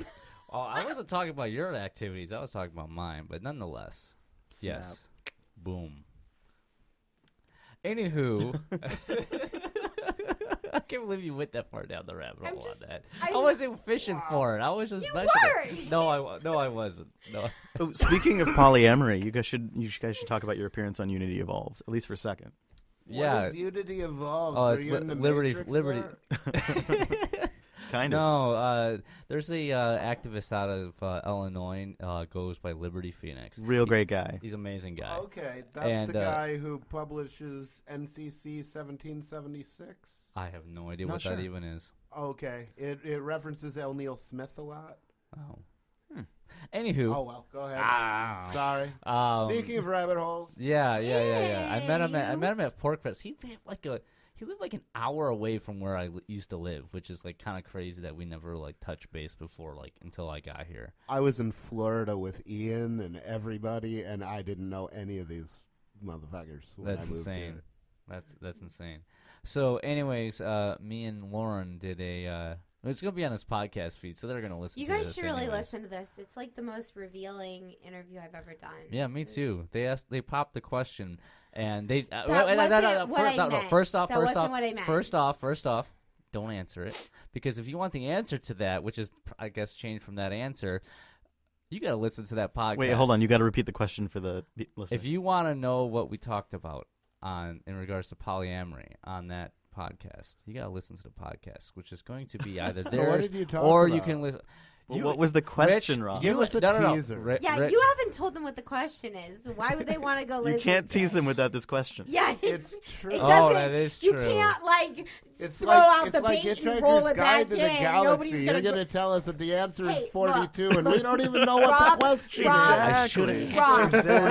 Oh, I wasn't talking about your activities. I was talking about mine, but nonetheless. Snap. Yes. Boom. Anywho. I can't believe you went that far down the rabbit hole on that. I, I wasn't fishing wow. for it. I was just you mentioning it. No, I no, I wasn't. No. Oh, speaking of polyamory, you guys should you guys should talk about your appearance on Unity Evolves, at least for a second. Yeah. What is Unity Evolves? Oh, Are it's you li in the Liberty Matrix, Liberty. Kind of. No, uh, there's a uh, activist out of uh, Illinois, uh, goes by Liberty Phoenix. Real he, great guy. He's an amazing guy. Okay, that's and, the uh, guy who publishes N C C seventeen seventy-six. I have no idea Not what sure. that even is. Okay, it, it references L. Neil Smith a lot. Oh. Hmm. Anywho. Oh, well, go ahead. Ah. Sorry. Um, Speaking of rabbit holes. Yeah, yeah, yeah, yeah. I met him at, I met him at Porkfest. He did like a... He lived like an hour away from where I used to live, which is like kind of crazy that we never like touched base before, like until I got here. I was in Florida with Ian and everybody, and I didn't know any of these motherfuckers. That's insane. That's that's insane. So, anyways, uh, me and Lauren did a uh, It's going to be on his podcast feed, so they're going to listen you to this. You guys should really anyways. listen to this. It's like the most revealing interview I've ever done. Yeah, me too. They asked, they popped the question, and they... That uh, wasn't no, no, no, what first, I no, meant. No, first off, that first wasn't off, what I meant. First off, first off, don't answer it. Because if you want the answer to that, which is, I guess, changed from that answer... You got to listen to that podcast. Wait, hold on. You got to repeat the question for the listeners. If you want to know what we talked about on in regards to polyamory on that podcast, you got to listen to the podcast, which is going to be either theirs so or about? you can listen. Well, you, what was the question, Rich, Ron? Give us a no, no, no. teaser. Rich, yeah, Rich. You haven't told them what the question is. Why would they want to go listen? You can't tease them without this question. Yeah, it's, it's true. It oh, that is true. You can't, like, it's throw like, out it's the like bait and roll it back to the in. Galaxy. You're going to tell us that the answer hey, is forty-two, look. And we don't even know what Rob, the question Rob, is. I should have answered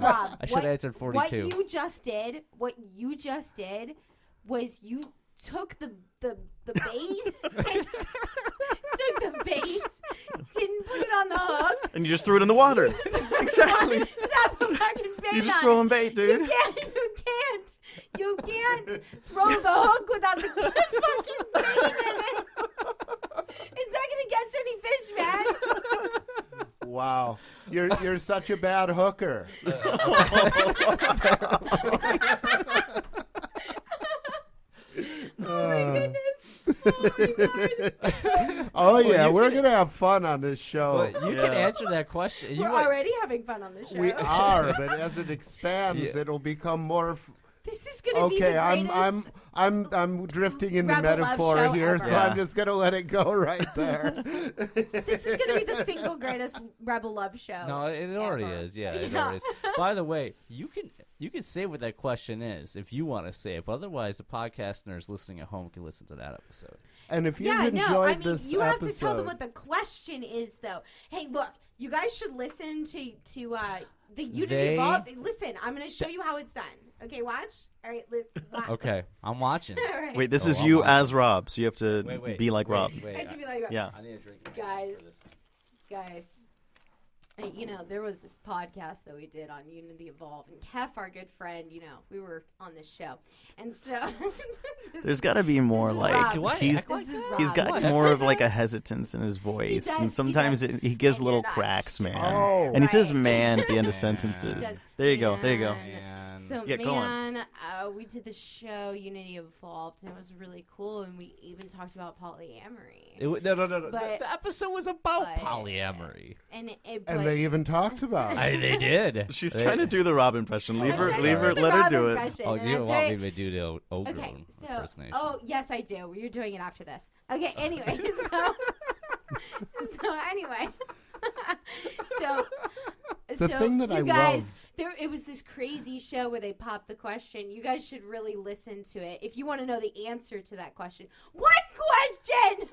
forty-two. I should have answered forty-two. What you just did, what you just did was you took the, the, the bait and... took the bait, didn't put it on the hook. And you just threw it in the water. Exactly. Without the fucking bait. You just throw in bait, dude. You can't, you can't, you can't throw the hook without the fucking bait in it. It's not going to catch any fish, man. Wow. You're, you're such a bad hooker. Oh, my goodness. Oh, oh yeah, well, we're can... gonna have fun on this show. Well, you yeah. can answer that question. We're you already might... having fun on this show. We are, but as it expands, yeah. it'll become more. F... This is gonna okay, be okay. I'm I'm I'm I'm drifting into metaphor here, ever. so yeah. I'm just gonna let it go right there. This is gonna be the single greatest Rebel Love show. No, it already ever. is. Yeah, it yeah. already is. By the way, you can. You can say what that question is if you want to say it, but otherwise the podcasters listening at home can listen to that episode. And if you've yeah, enjoyed no, I mean, this you have episode... to tell them what the question is, though. Hey, look, you guys should listen to to uh, the Unity they... Evolved. Listen, I'm going to show you how it's done. Okay, watch. All right, listen. Watch. Okay, I'm watching. Right. Wait, this oh, is I'm you watching. as Rob, so you have to wait, wait, be like wait, Rob. Wait, I have to be like Rob. Yeah. I need a drink. Guys, guys. You know, there was this podcast that we did on Unity Evolve, and Kef, our good friend, you know, we were on this show, and so there's got to be more like he's like he's got what? more of like a hesitance in his voice, does, and sometimes he, it, he gives and little cracks, man, oh, and right. he says "man" at the end of sentences. Does, there you go, there you go. Man. So yeah, man, uh, we did the show Unity Evolved, and it was really cool, and we even talked about polyamory. It, no, no, no, no. But, the, the episode was about but, polyamory, and it. it and they even talked about it. I, they did. She's they, trying to do the Rob impression. Leave her, leave her, let Rob her do it. Oh, you don't want me to do the O Girl okay, so, impersonation. Oh, yes, I do. You're doing it after this. Okay, anyway. so, so, anyway. so, the so thing that you I guys, love. There, it was this crazy show where they popped the question. You guys should really listen to it if you want to know the answer to that question. What question?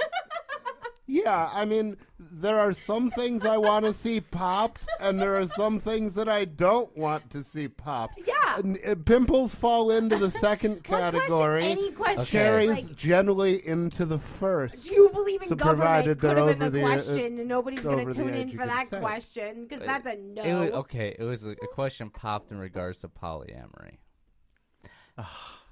Yeah, I mean, there are some things I want to see popped, and there are some things that I don't want to see popped. Yeah. And, uh, pimples fall into the second category. Question? Any question. Cherries like, generally into the first. Do you believe in so government? Provided they're over a the question, uh, nobody's going to tune in for that say. question, because that's a no. It was, okay, it was a, a question popped in regards to polyamory.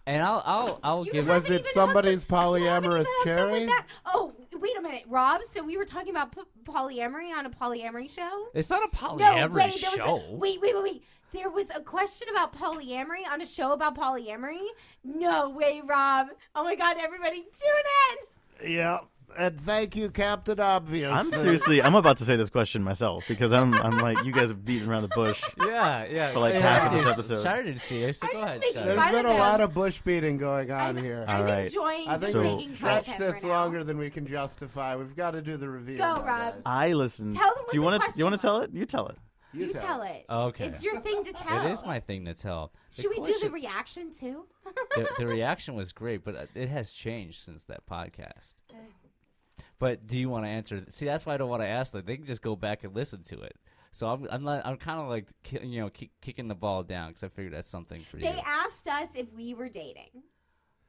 And I'll, I'll, I'll you give. Was it somebody's the, polyamorous cherry? Oh, wait a minute, Rob. So we were talking about p polyamory on a polyamory show. It's not a polyamory no, wait, show. A, wait, wait, wait, wait. There was a question about polyamory on a show about polyamory. No way, Rob. Oh my God, everybody, tune in. Yeah, and thank you, Captain Obvious. I'm seriously, I'm about to say this question myself because I'm, I'm like, you guys are beating around the bush. Yeah, yeah. For like yeah. half of this episode. Shire did see it, so go ahead. There's been a lot of bush beating going on I'm, here. I'm All right. enjoying I think so, we stretched this longer than we can justify. We've got to do the reveal. Go, Rob. I listen. Tell them what do you want to? Do you want to tell it? You tell it. You, you tell, tell it. it. Okay. It's your thing to tell. It is my thing to tell. The Should we question, do the reaction too? the, the reaction was great, but it has changed since that podcast. Uh, but do you want to answer? See, that's why I don't want to ask that. They can just go back and listen to it. So I'm I'm, I'm kind of like you know kick, kicking the ball down because I figured that's something for they you. They asked us if we were dating.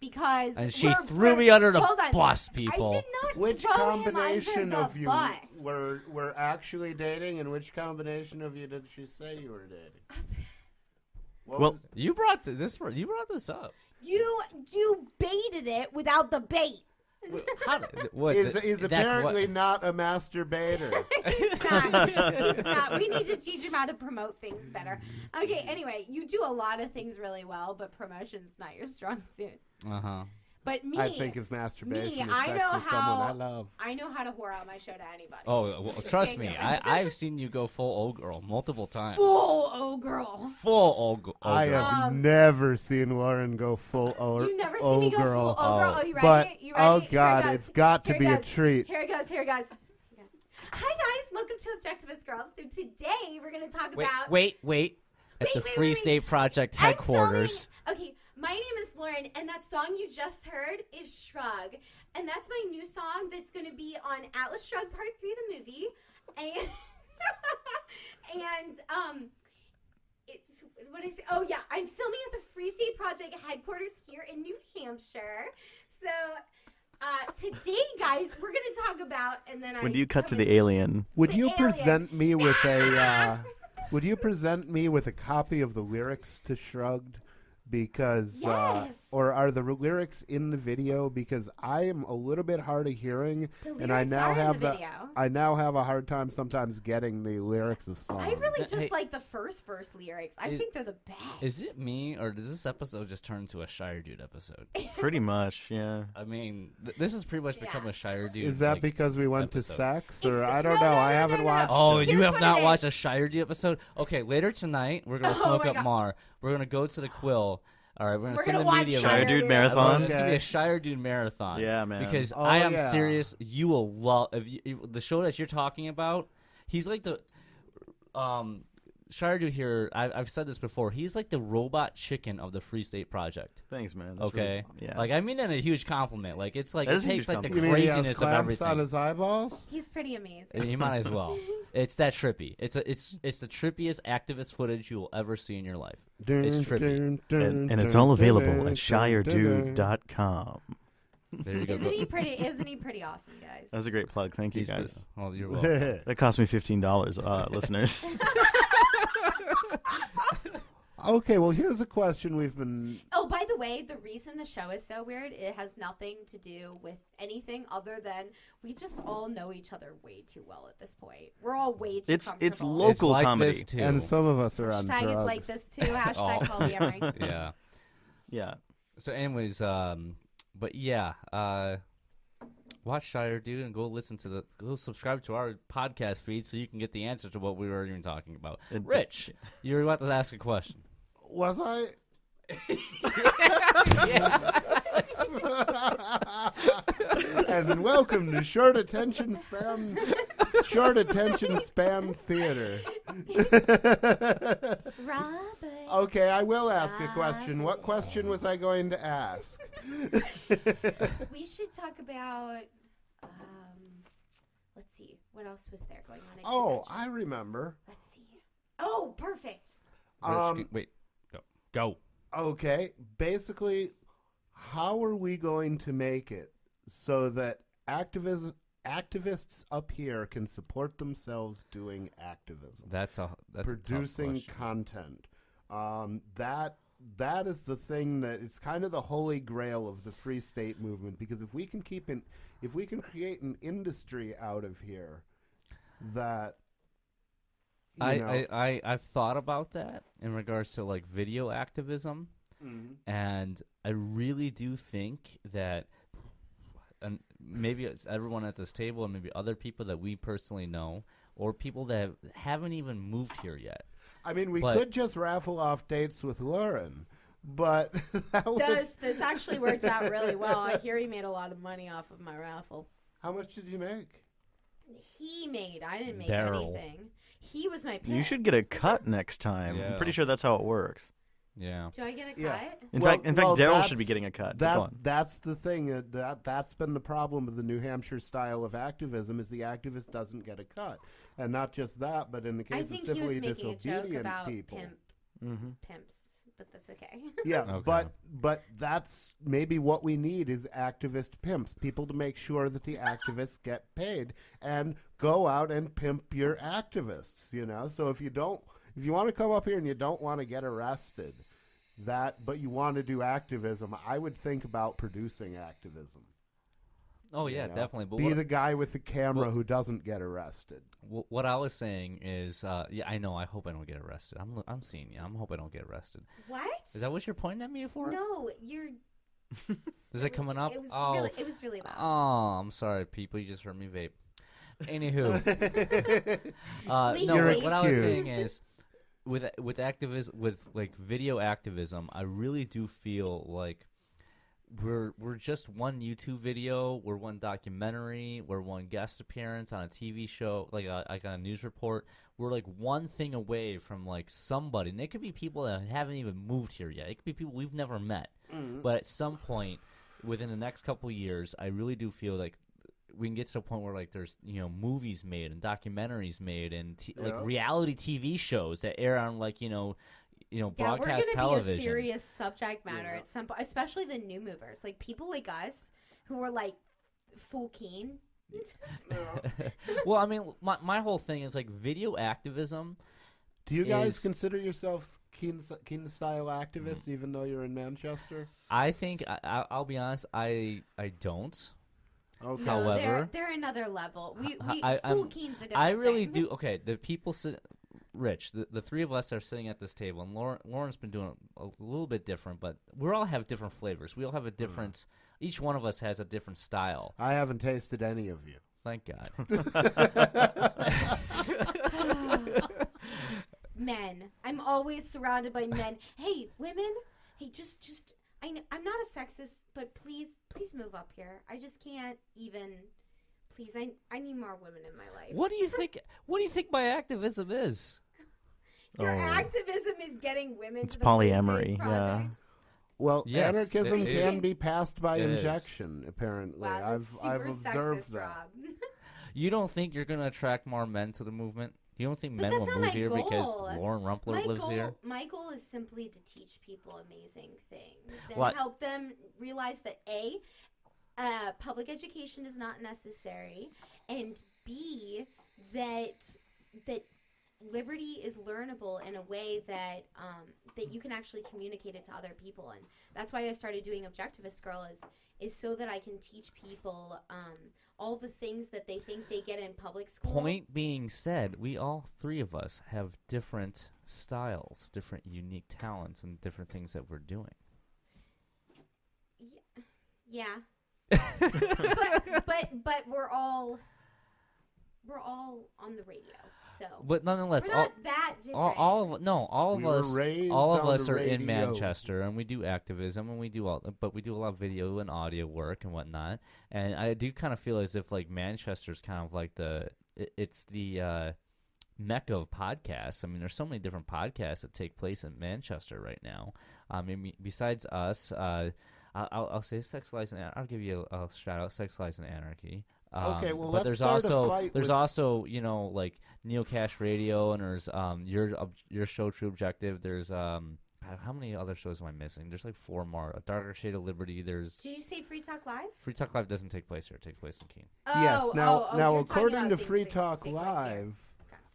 Because and she threw me under the bus, people. I did not which combination of you bus. were were actually dating, and which combination of you did she say you were dating? What well, you brought the, this. You brought this up. You you baited it without the bait. How, what, is the, is apparently what? Not a masturbator. He's not. He's not. We need to teach him how to promote things better. Okay, anyway, you do a lot of things really well, but promotion's not your strong suit. Uh-huh. But me, I think of masturbation me, as sex I know with how, someone I love. I know how to whore out my show to anybody. Oh, well, trust me. I, I've seen you go full O Girl multiple times. Full O Girl. Full O Girl. I have um, never seen Lauren go full O Girl. You've never seen me go full O Girl. Oh, you ready? You ready? Oh, God, it's got to be a treat. Here it goes. Here it goes. Hi, guys. Welcome to Objectivist Girl. So today we're going to talk about. Wait, wait. At the Free State Project headquarters. Okay. My name is Lauren, and that song you just heard is Shrug. And that's my new song that's going to be on Atlas Shrugged Part three, the movie. And, and um, it's, what did I say? Oh, yeah, I'm filming at the Free State Project headquarters here in New Hampshire. So uh, today, guys, we're going to talk about, and then I... When do you cut to the alien? Would you present me with a, uh, would you present me with a copy of the lyrics to Shrugged? Because, yes. uh, or are the lyrics in the video? Because I am a little bit hard of hearing, and I now have the video. I now have a hard time sometimes getting the lyrics of songs. I really just hey, like the first verse lyrics. I it, think they're the best. Is it me, or does this episode just turn into a Shire Dude episode? Pretty much, yeah. I mean, th this has pretty much yeah. become a Shire Dude. Is that like, because we went episode. to sex, or it's, I don't no, know? No, I no, haven't no, watched. Oh, you have not watched a Shire Dude episode? Okay, later tonight we're gonna oh smoke up God. Mar. We're gonna go to the Quill. All right, we're going to see the media. Shire Dude, Dude Marathon. It's going to be a Shire Dude Marathon. Yeah, man. Because oh, I am yeah. serious. You will love if you, if the show that you're talking about. He's like the um, Shire Dude here. I, I've said this before. He's like the robot chicken of the Free State Project. Thanks, man. That's okay. Really, yeah. Like, I mean that in a huge compliment. Like, it's like that it takes like the craziness you mean he has of everything. On his eyeballs? He's pretty amazing. He might as well. It's that trippy. It's a, it's it's the trippiest activist footage you will ever see in your life. Dun, it's trippy, dun, dun, and, and it's all available dun, dun, at shire dude dot com. There you go. Isn't he pretty? Isn't he pretty awesome, guys? That was a great plug. Thank He's you, guys. Pretty, oh, you're welcome. That cost me fifteen dollars, uh, listeners. Okay, well, here's a question we've been... Oh, by the way, the reason the show is so weird, it has nothing to do with anything other than we just all know each other way too well at this point. We're all way too it's, comfortable. It's local it's like comedy. This too. And some of us are on drugs. Hashtag is like this too. Hashtag polyamory. Yeah. Yeah. So anyways, um, but yeah, uh, watch Shire Dude and go listen to the... Go subscribe to our podcast feed so you can get the answer to what we were even talking about. It, Rich, you were about to ask a question. Was I? And welcome to Short Attention Span, Short Attention Span Theater. Robin. Okay, I will ask a question. What question was I going to ask? We should talk about, um, let's see, what else was there going on? Oh, I remember. Let's see. Oh, perfect. Um, Wait. Go. Okay. Basically, how are we going to make it so that activists activists up here can support themselves doing activism? That's a that's producing a tough content. Um, that that is the thing that it's kind of the holy grail of the Free State movement, because if we can keep in if we can create an industry out of here that. You know. I, I, I, I've thought about that in regards to, like, video activism, mm-hmm. and I really do think that and maybe it's everyone at this table and maybe other people that we personally know or people that have, haven't even moved here yet. I mean, we but, could just raffle off dates with Lauren, but that was... This, this actually worked out really well. I hear he made a lot of money off of my raffle. How much did you make? He made. I didn't make Darryl. anything. He was my pick. You should get a cut next time. Yeah. I'm pretty sure that's how it works. Yeah. Do I get a cut? Yeah. In well, fact, in well, fact, Daryl should be getting a cut. That, that's the thing. Uh, that that's been the problem with the New Hampshire style of activism is the activist doesn't get a cut, and not just that, but in the case of civilly disobedient about people, pimp, mm-hmm. pimps. But that's okay. Yeah, okay. but but that's maybe what we need is activist pimps, people to make sure that the activists get paid and go out and pimp your activists, you know? So if you don't, if you want to come up here and you don't want to get arrested, that, but you want to do activism, I would think about producing activism. Oh, yeah, you know? Definitely. But be the guy with the camera well, who doesn't get arrested. What I was saying is, uh, yeah, I know. I hope I don't get arrested. I'm I'm seeing you. I'm hope I don't get arrested. What? Is that what you're pointing at me for? No, you're... Is really, it coming up? It was, oh. really, it was really loud. Oh, I'm sorry, people. You just heard me vape. Anywho. uh, no, what excuse. I was saying is, with with activism, with like video activism, I really do feel like we're we're just one YouTube video, we're one documentary, we're one guest appearance on a T V show, like a, like a news report. We're like one thing away from like somebody, and it could be people that haven't even moved here yet. It could be people we've never met. Mm. But at some point, within the next couple of years, I really do feel like we can get to a point where like there's you know movies made and documentaries made and t yeah. like reality T V shows that air on like you know. You know, yeah, broadcast we're gonna television. Be a serious subject matter yeah. at some point, especially the new movers, like people like us who are like full keen. Well, I mean, my my whole thing is like video activism. Do you guys is, consider yourselves Keene Keene style activists, mm-hmm. even though you're in Manchester? I think I, I'll be honest. I I don't. Okay. No, however, they're, they're another level. We, we I, full Keene's a different I really thing. do. Okay, the people. Rich, the, the three of us are sitting at this table, and Lauren, Lauren's been doing a, a little bit different, but we all have different flavors. We all have a different mm. – each one of us has a different style. I haven't tasted any of you. Thank God. Men. I'm always surrounded by men. Hey, women, hey, just – just I know, I'm not a sexist, but please, please move up here. I just can't even – Please, I, I need more women in my life. What do you think? What do you think my activism is? Your oh. activism is getting women. It's to the polyamory. Yeah. Well, yes, anarchism can is. be passed by it injection. Is. Apparently, wow, I've I've observed sexist, that. Rob. You don't think you're going to attract more men to the movement? You don't think but men will move here goal. because Lauren Rumpler my lives goal, here? My goal is simply to teach people amazing things and what? help them realize that A. Uh, public education is not necessary, and B, that that liberty is learnable in a way that um, that you can actually communicate it to other people, and that's why I started doing Objectivist Girl is is so that I can teach people um, all the things that they think they get in public school. Point being said, we all three of us have different styles, different unique talents, and different things that we're doing. Yeah. yeah. but, but but we're all we're all on the radio, so. But nonetheless, we're not all, that different. All, all of no, all of we us, all of us are radio. in Manchester, and we do activism, and we do all, but we do a lot of video and audio work and whatnot. And I do kind of feel as if like Manchester's kind of like the it, it's the uh, mecca of podcasts. I mean, there's so many different podcasts that take place in Manchester right now. I um, mean, besides us. Uh, I'll, I'll say Sex, Lies, and I'll give you a, a shout out. Sex, Lies, and Anarchy. Um, okay, well, but let's there's start also a fight there's also you know like Neo Cash Radio, and there's um your uh, your show True Objective. There's um God, how many other shows am I missing? There's like four more. A Darker Shade of Liberty. There's. Did you say Free Talk Live? Free Talk Live doesn't take place here. It takes place in Keene. Oh, yes. Now, oh, now according to Free Talk Live,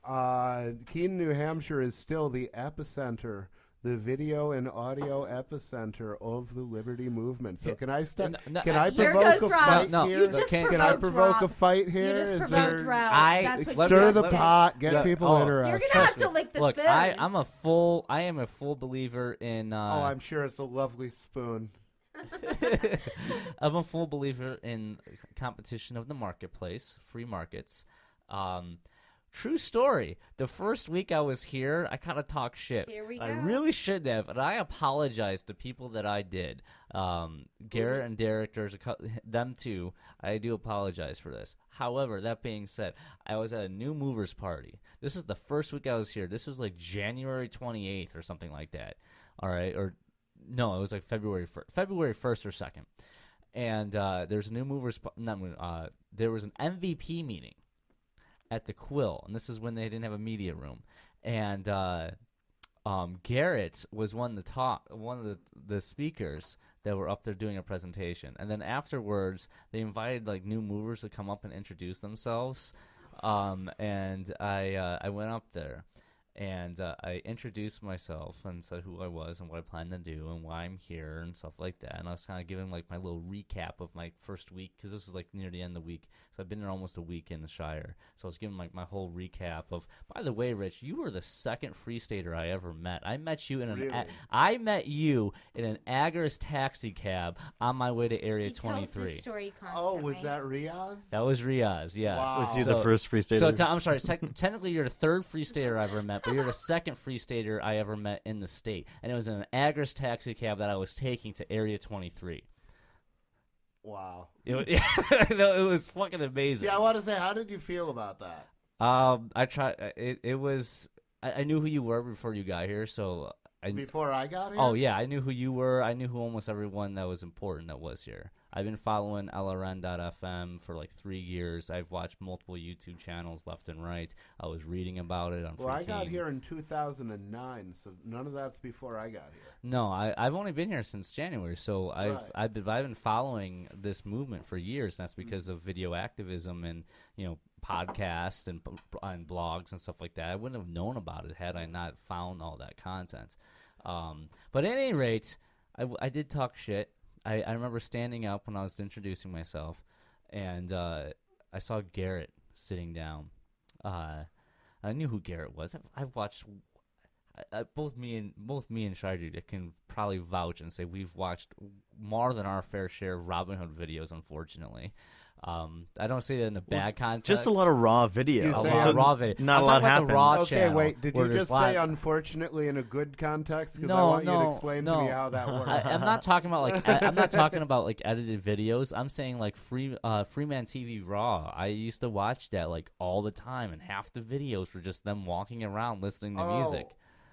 uh, Keene, New Hampshire is still the epicenter. The video and audio epicenter of the liberty movement. So can I start? No, no, can I provoke a fight here? Can I provoke a fight here? Is there? I stir the pot, get yeah. people oh, interested. You're gonna have to lick the Look, spoon. I, I'm a full. I am a full believer in. Uh, oh, I'm sure it's a lovely spoon. I'm a full believer in competition of the marketplace, free markets. Um, True story. The first week I was here, I kind of talked shit. Here we go. I really shouldn't have, and I apologize to people that I did. Um, Garrett and Derek, there's a them too. I do apologize for this. However, that being said, I was at a new movers party. This is the first week I was here. This was like January twenty-eighth or something like that. All right, or no, it was like February first, February first or second. And uh, there's a new movers. Not uh, there was an M V P meeting. At the Quill, and this is when they didn't have a media room, and uh, um, Garrett was one of the top, one of the, the speakers that were up there doing a presentation, and then afterwards they invited like new movers to come up and introduce themselves, um, and I uh, I went up there, And uh, I introduced myself and said who I was and what I planned to do and why I'm here and stuff like that. And I was kind of giving like my little recap of my first week, because this was like near the end of the week. So I've been there almost a week in the Shire. So I was giving like my whole recap of, by the way, Rich, you were the second Free Stater I ever met. I met you in an really? I met you in an Agar's taxi cab on my way to Area he twenty-three. Tells this story constantly. Oh, was that Riaz? That was Riaz. Yeah. Wow. Was he so, the first Free Stater? So t I'm sorry. Te technically, you're the third Free Stater I ever met. But you're the second Free Stater I ever met in the state. And it was in an Agar's taxi cab that I was taking to Area twenty-three. Wow. It was, it was fucking amazing. Yeah, I want to say, how did you feel about that? Um, I tried. It, it was – I knew who you were before you got here. So I, Before I got here? Oh, yeah. I knew who you were. I knew who almost everyone that was important that was here. I've been following L R N dot F M for like three years. I've watched multiple YouTube channels left and right. I was reading about it on Well, Free I King. Got here in two thousand nine, so none of that's before I got here. No, I, I've only been here since January, so I've, right. I've, been, I've been following this movement for years, and that's because mm-hmm. of video activism and, you know, podcasts and, and blogs and stuff like that. I wouldn't have known about it had I not found all that content. Um, but at any rate, I, I did talk shit. I, I remember standing up when I was introducing myself, and uh, I saw Garrett sitting down. Uh, I knew who Garrett was. I've, I've watched I, I, both me and both me and Shire Dude can probably vouch and say we've watched more than our fair share of Robin Hood videos. Unfortunately, um, I don't say that in a bad well, context. Just a lot of raw videos. A lot of raw videos. Not I'm a lot happens. The raw okay, wait. Did you just say unfortunately in a good context? Because no, I want no, you to explain no. to me how that works. I, I'm not talking about like I, I'm not talking about like edited videos. I'm saying like free uh, Freeman T V Raw. I used to watch that like all the time, and half the videos were just them walking around listening to oh. music.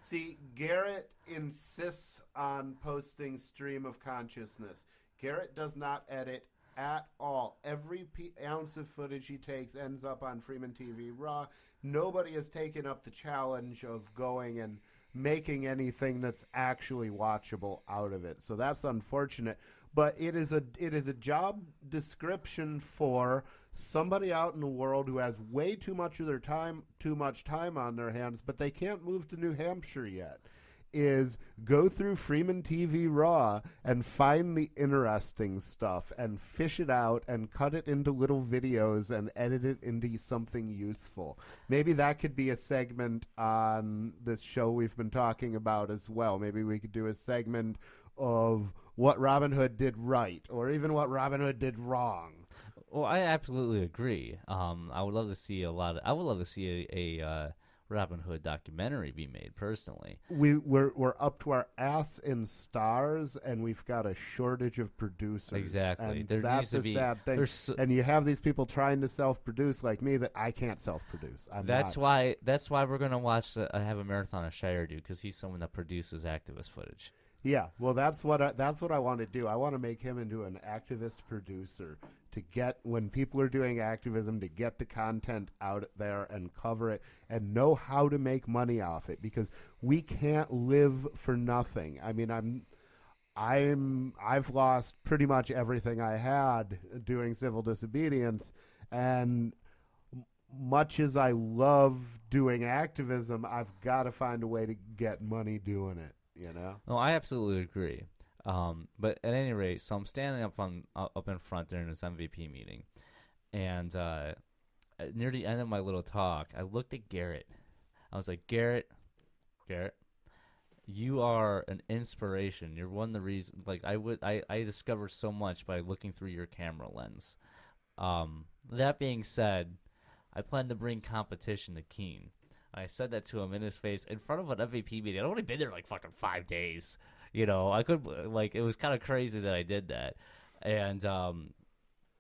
See, Garrett insists on posting stream of consciousness. Garrett does not edit at all. Every p ounce of footage he takes ends up on Freeman T V Raw. Nobody has taken up the challenge of going and making anything that's actually watchable out of it. So that's unfortunate. But it is a it is a job description for somebody out in the world who has way too much of their time, too much time on their hands, but they can't move to New Hampshire yet, is go through Freeman T V Raw and find the interesting stuff and fish it out and cut it into little videos and edit it into something useful. Maybe that could be a segment on this show we've been talking about as well. Maybe we could do a segment of what Robin Hood did right or even what Robin Hood did wrong. Well, I absolutely agree. Um, I would love to see a lot of, I would love to see a, a uh, Robin Hood documentary be made. Personally, we we're we're up to our ass in stars, and we've got a shortage of producers. Exactly, and there that's needs to a be, sad thing. So, and you have these people trying to self-produce, like me, that I can't self-produce. That's not. why. That's why we're gonna watch. Uh, have a marathon of Shire Dude, because he's someone that produces activist footage. Yeah, well, that's what I, that's what I want to do. I want to make him into an activist producer to get, when people are doing activism, to get the content out there and cover it and know how to make money off it, because we can't live for nothing. I mean, I'm I'm I've lost pretty much everything I had doing civil disobedience, and much as I love doing activism, I've got to find a way to get money doing it. You know? No, I absolutely agree. Um, but at any rate, so I'm standing up on up in front during this M V P meeting, and uh, near the end of my little talk, I looked at Garrett. I was like, Garrett, Garrett, you are an inspiration. You're one of the reasons. Like I would, I I discovered so much by looking through your camera lens. Um, that being said, I plan to bring competition to Keene. I said that to him in his face in front of an M V P meeting. I'd only been there like fucking five days. You know, I could like it was kind of crazy that I did that. And um,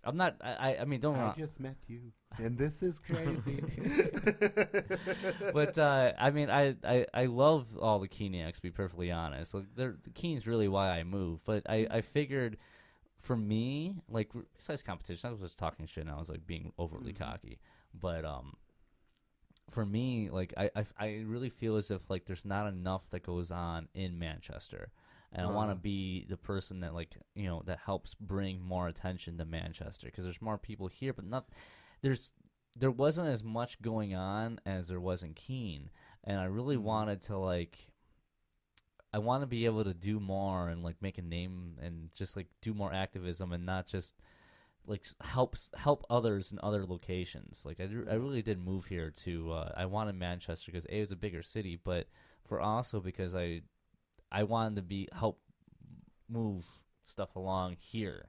I'm not. I, I mean, don't. I just met you, and this is crazy. But uh, I mean, I, I I love all the Keene acts. To be perfectly honest, like the Keene's really why I move. But I I figured, for me, like besides competition, I was just talking shit, and I was like being overtly mm-hmm. cocky. But um. For me, like I, I, I really feel as if like there's not enough that goes on in Manchester, and uh-huh. I want to be the person that like you know that helps bring more attention to Manchester, because there's more people here, but not there's there wasn't as much going on as there was in Keene, and I really wanted to, like, I want to be able to do more and, like, make a name and just, like, do more activism and not just, like, help, help others in other locations. Like, I, I really did move here to, uh, I wanted Manchester because, A, it was a bigger city, but for also because I I wanted to be help move stuff along here.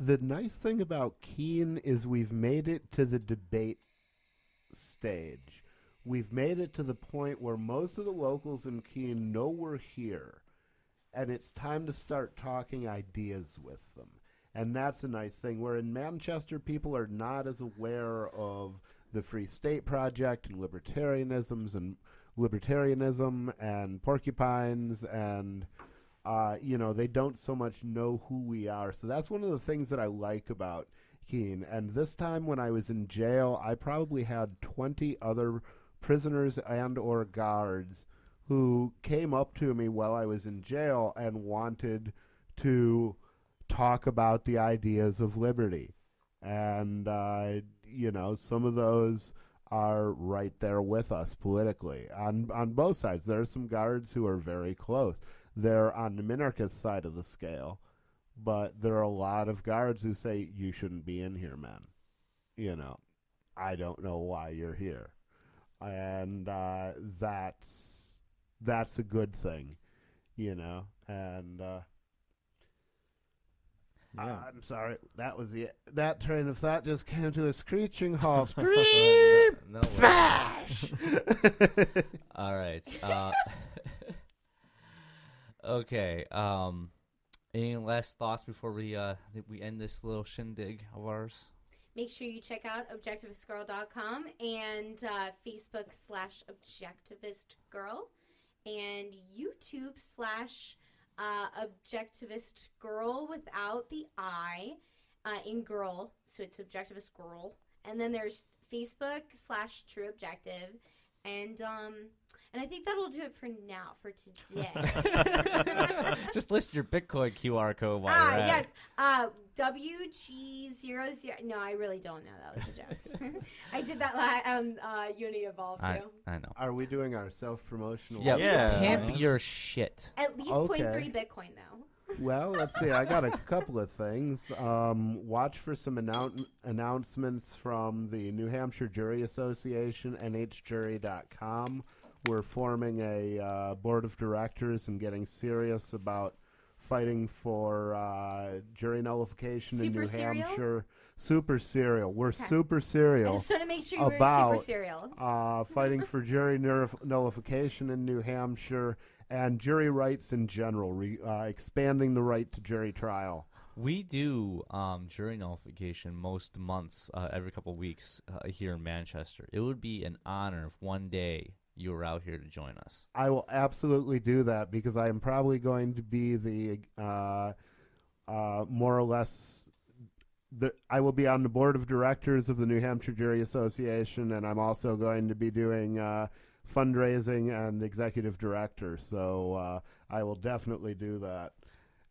The nice thing about Keene is we've made it to the debate stage. We've made it to the point where most of the locals in Keene know we're here, and it's time to start talking ideas with them. And that's a nice thing. Where in Manchester, people are not as aware of the Free State Project and libertarianisms and libertarianism and porcupines and... Uh, you know, they don't so much know who we are. So that's one of the things that I like about Keene. And this time when I was in jail, I probably had twenty other prisoners and or guards who came up to me while I was in jail and wanted to talk about the ideas of liberty. And, uh, you know, some of those are right there with us politically on, on both sides. There are some guards who are very close. They're on the minarchist side of the scale, but there are a lot of guards who say, you shouldn't be in here, man. You know, I don't know why you're here. And uh, that's that's a good thing, you know. And uh, yeah. I'm sorry, that was the that train of thought just came to a screeching halt. Scream! No, no smash! All right. Uh, Okay. Um, any last thoughts before we uh we end this little shindig of ours? Make sure you check out objectivist girl dot com and uh, Facebook slash Objectivist Girl and YouTube slash uh, Objectivist Girl without the I uh, in girl, so it's Objectivist Girl. And then there's Facebook slash True Objective, and um. And I think that'll do it for now, for today. Just list your Bitcoin Q R code while ah, you're at yes. it. Uh, W G zero zero. No, I really don't know. That was a joke. I did that last um, uh, Uni Evolve, too. I, I know. Are we doing our self-promotional? Yeah. yeah. Pimp your shit. At least okay. zero point three Bitcoin, though. Well, let's see. I got a couple of things. Um, watch for some annou- announcements from the New Hampshire Jury Association, N H jury dot com. We're forming a uh, board of directors and getting serious about fighting for uh, jury nullification super in New cereal? Hampshire. Super serial. We're okay. super serial. I just want to make sure you about, were super serial. uh, fighting for jury nullific- nullification in New Hampshire and jury rights in general, re- uh, expanding the right to jury trial. We do um, jury nullification most months, uh, every couple of weeks uh, here in Manchester. It would be an honor if one day you were out here to join us. I will absolutely do that because I am probably going to be the uh, uh, more or less the, I will be on the board of directors of the New Hampshire Jury Association, and I'm also going to be doing uh, fundraising and executive director. So uh, I will definitely do that.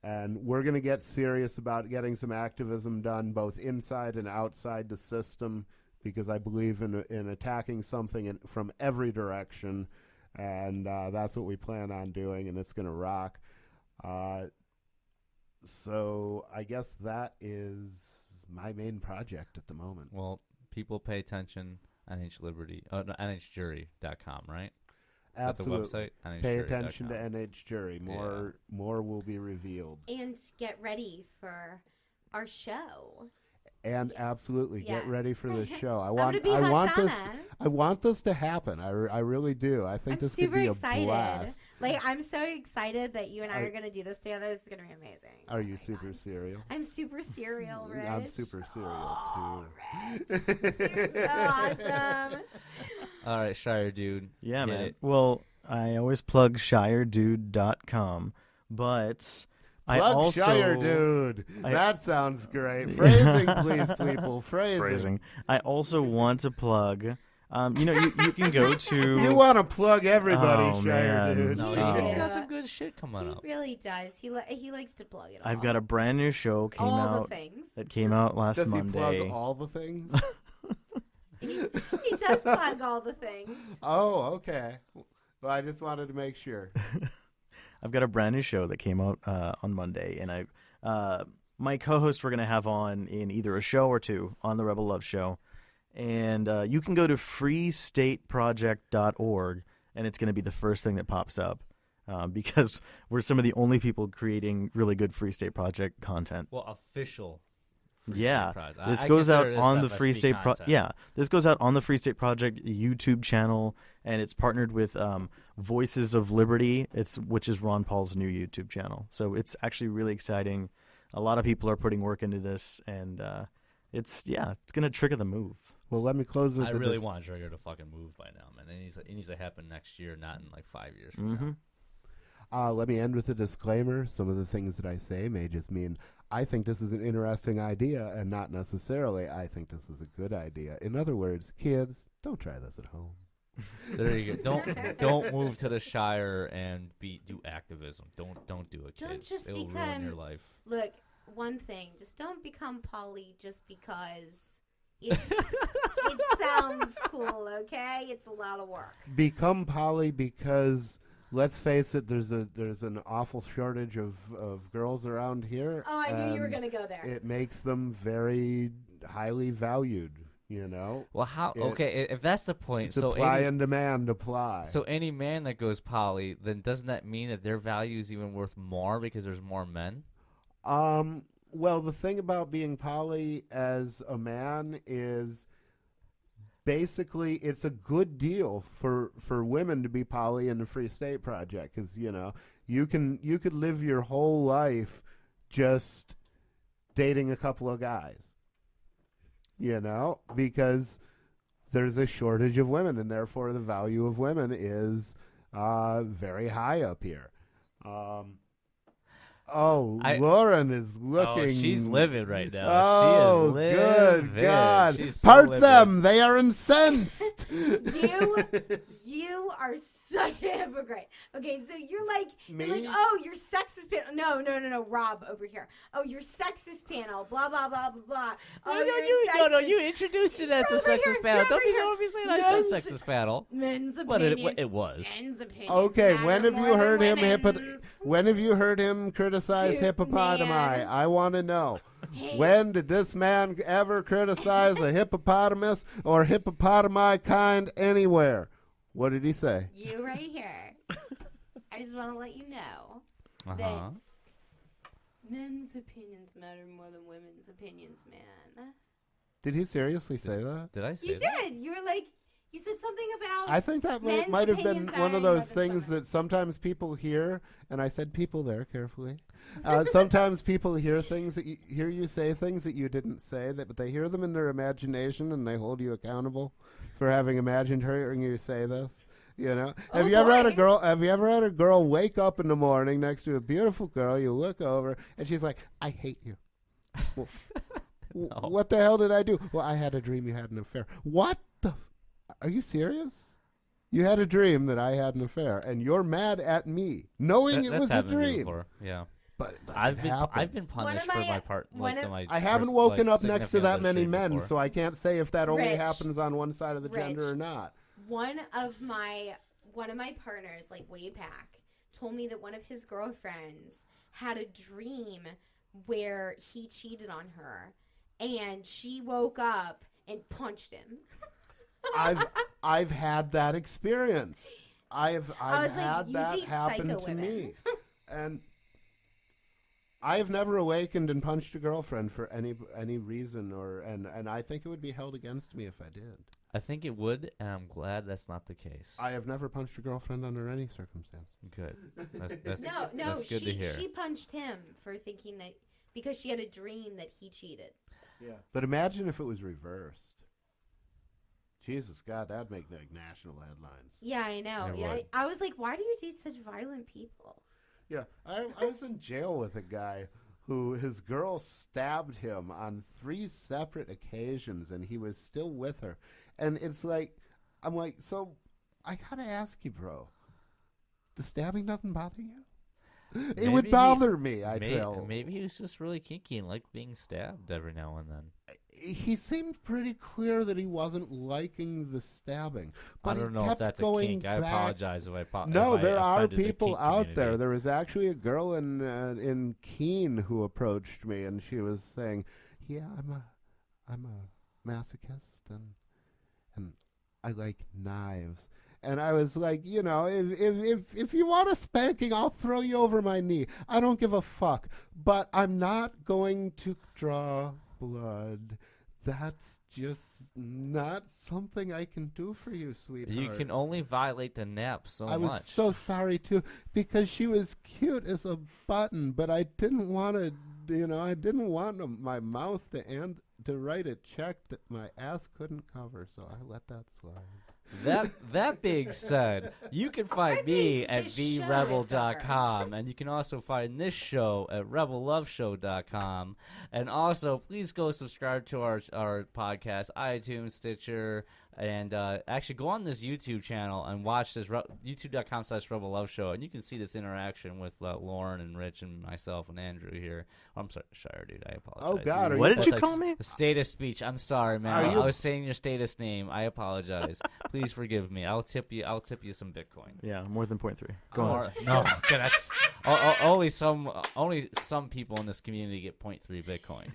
And we're going to get serious about getting some activism done both inside and outside the system, because I believe in in attacking something in, from every direction, and uh, that's what we plan on doing, and it's going to rock. Uh, so I guess that is my main project at the moment. Well, people pay attention, N H Liberty, uh, no, N H jury dot com, right? Absolutely. The website, N H jury dot com. Pay attention to N H jury. More, yeah. more will be revealed. And get ready for our show. And absolutely yeah. get ready for this show. I want, I want this, I want this to happen. I, r- I really do. I think I'm this could be excited. a blast. Like, I'm so excited that you and I are, are going to do this together. This is going to be amazing. Are oh you super God. serial? I'm super serial, Rich. I'm super serial oh, too. Rich. You're so awesome. All right, Shire Dude. Yeah, man. It. Well, I always plug shire dude dot com, but. Plug I also, Shire Dude. I, that sounds great. Phrasing, please, people. Phrasing. Phrasing. I also want to plug. Um, you know, you, you can go to. You want to plug everybody, oh, Shire man. Dude. No, no. He's got some good shit coming he up. He really does. He li- he likes to plug it. All. I've got a brand new show came all out the things. that came out last does Monday. Does he plug all the things? He, he does plug all the things. Oh, okay. Well, I just wanted to make sure. I've got a brand new show that came out uh, on Monday, and I, uh, my co-host we're going to have on in either a show or two on the Rebel Love Show. And uh, you can go to free state project dot org, and it's going to be the first thing that pops up. Um, because we're some of the only people creating really good Free State Project content. Well, official. Free yeah, State this I, goes I out on the Free State. Pro content. Yeah, this goes out on the Free State Project YouTube channel, and it's partnered with um, Voices of Liberty. It's which is Ron Paul's new YouTube channel. So it's actually really exciting. A lot of people are putting work into this, and uh, it's yeah, it's gonna trigger the move. Well, let me close with. I really this. want Trigger to fucking move by now, man. It needs, it needs to happen next year, not in like five years from mm-hmm. now. Uh, let me end with a disclaimer. Some of the things that I say may just mean I think this is an interesting idea and not necessarily I think this is a good idea. In other words, kids, don't try this at home. There you go. Don't don't move to the Shire and be do activism. Don't don't do it, kids. Don't just It'll become, ruin your life. Look, one thing, just don't become poly just because it's it sounds cool, okay? It's a lot of work. Become poly because let's face it. There's a there's an awful shortage of, of girls around here. Oh, I knew you were going to go there. It makes them very highly valued. You know. Well, how? It, okay, if that's the point, supply so any, and demand apply. So any man that goes poly, then doesn't that mean that their value is even worth more because there's more men? Um. Well, the thing about being poly as a man is. Basically, it's a good deal for for women to be poly in the Free State Project because you know you can you could live your whole life just dating a couple of guys, you know, because there's a shortage of women and therefore the value of women is uh, very high up here. Um, Oh, I, Lauren is looking. Oh, she's livid right now. Oh, she is livid. Good God. She's so Part livid. them. They are incensed. you you are such a hypocrite. Okay, so you're like, you're like, oh, your sexist panel. No, no, no, no, Rob over here. Oh, your sexist panel. Blah, blah, blah, blah, blah. Oh, no, no, you, no, no, you introduced it as a sexist here, panel. Don't be obviously not a sexist panel. Men's opinion. But it, it was. Men's opinion. Okay, when have you heard him hypocrite? When have you heard him criticize Dude, hippopotami? Man. I want to know. Hey. When did this man ever criticize a hippopotamus or hippopotami kind anywhere? What did he say? You right here. I just want to let you know uh-huh. that men's opinions matter more than women's opinions, man. Did he seriously did, say that? Did I say you that? You did. You were like... You said something about I think that might, might have been one of those things women. that sometimes people hear, and I said people there carefully. Uh, sometimes people hear things that you, hear you say things that you didn't say, that but they hear them in their imagination, and they hold you accountable for having imagined hearing you say this. You know, oh have you boy. ever had a girl? Have you ever had a girl wake up in the morning next to a beautiful girl? You look over, and she's like, "I hate you." Well, no. What the hell did I do? Well, I had a dream you had an affair. What the? Are you serious? You had a dream that I had an affair, and you're mad at me, knowing that, it was a dream. Yeah, but, but I've been happens. I've been punished for I, my part. Like, am, my I haven't first, woken like, up next to that many men, before. so I can't say if that only Rich, happens on one side of the Rich, gender or not. One of my one of my partners, like way back, told me that one of his girlfriends had a dream where he cheated on her, and she woke up and punched him. I've I've had that experience. I've I've had like, that happen to women. me, and I have never awakened and punched a girlfriend for any any reason, or and and I think it would be held against me if I did. I think it would, and I'm glad that's not the case. I have never punched a girlfriend under any circumstance. Good. That's, that's, no, no, that's good she, to hear. She punched him for thinking that because she had a dream that he cheated. Yeah, but imagine if it was reversed. Jesus, God, that'd make like national headlines. Yeah, I know. Yeah, I, I was like, why do you date such violent people? Yeah, I, I was in jail with a guy who his girl stabbed him on three separate occasions, and he was still with her. And it's like, I'm like, so I gotta ask you, bro, the stabbing doesn't bother you? It maybe would bother he, me, I may, tell. Maybe he was just really kinky and liked being stabbed every now and then. he seemed pretty clear that he wasn't liking the stabbing. But I don't know if that's a kink. I back. apologize if I apologize. No, if there I are people the out community. there. There was actually a girl in uh, in Keene who approached me, and she was saying, "Yeah, I'm a, I'm a masochist, and and I like knives." And I was like, you know, if if if, if you want a spanking, I'll throw you over my knee. I don't give a fuck. But I'm not going to draw blood. That's just not something I can do for you, sweetheart. You can only violate the N A P so much. I was so sorry, too, because she was cute as a button, but I didn't want to, you know, I didn't want to, my mouth to end, to write a check that my ass couldn't cover, so I let that slide. That that being said, you can find I me at V Rebel dot com, and you can also find this show at Rebel Love Show dot com, and also please go subscribe to our our podcast, iTunes, Stitcher, and uh, actually go on this YouTube channel and watch this YouTube dot com slash Rebel Love Show, and you can see this interaction with uh, Lauren and Rich and myself and Andrew here. Oh, I'm sorry, Shire Dude, I apologize. Oh God, what did you like call me? Status speech. I'm sorry, man. I, I was saying your status name. I apologize. Please forgive me. I'll tip you. I'll tip you some Bitcoin. Yeah, more than point three. Go more, on. No, okay, that's o- o- only some. Only some people in this community get point three Bitcoin.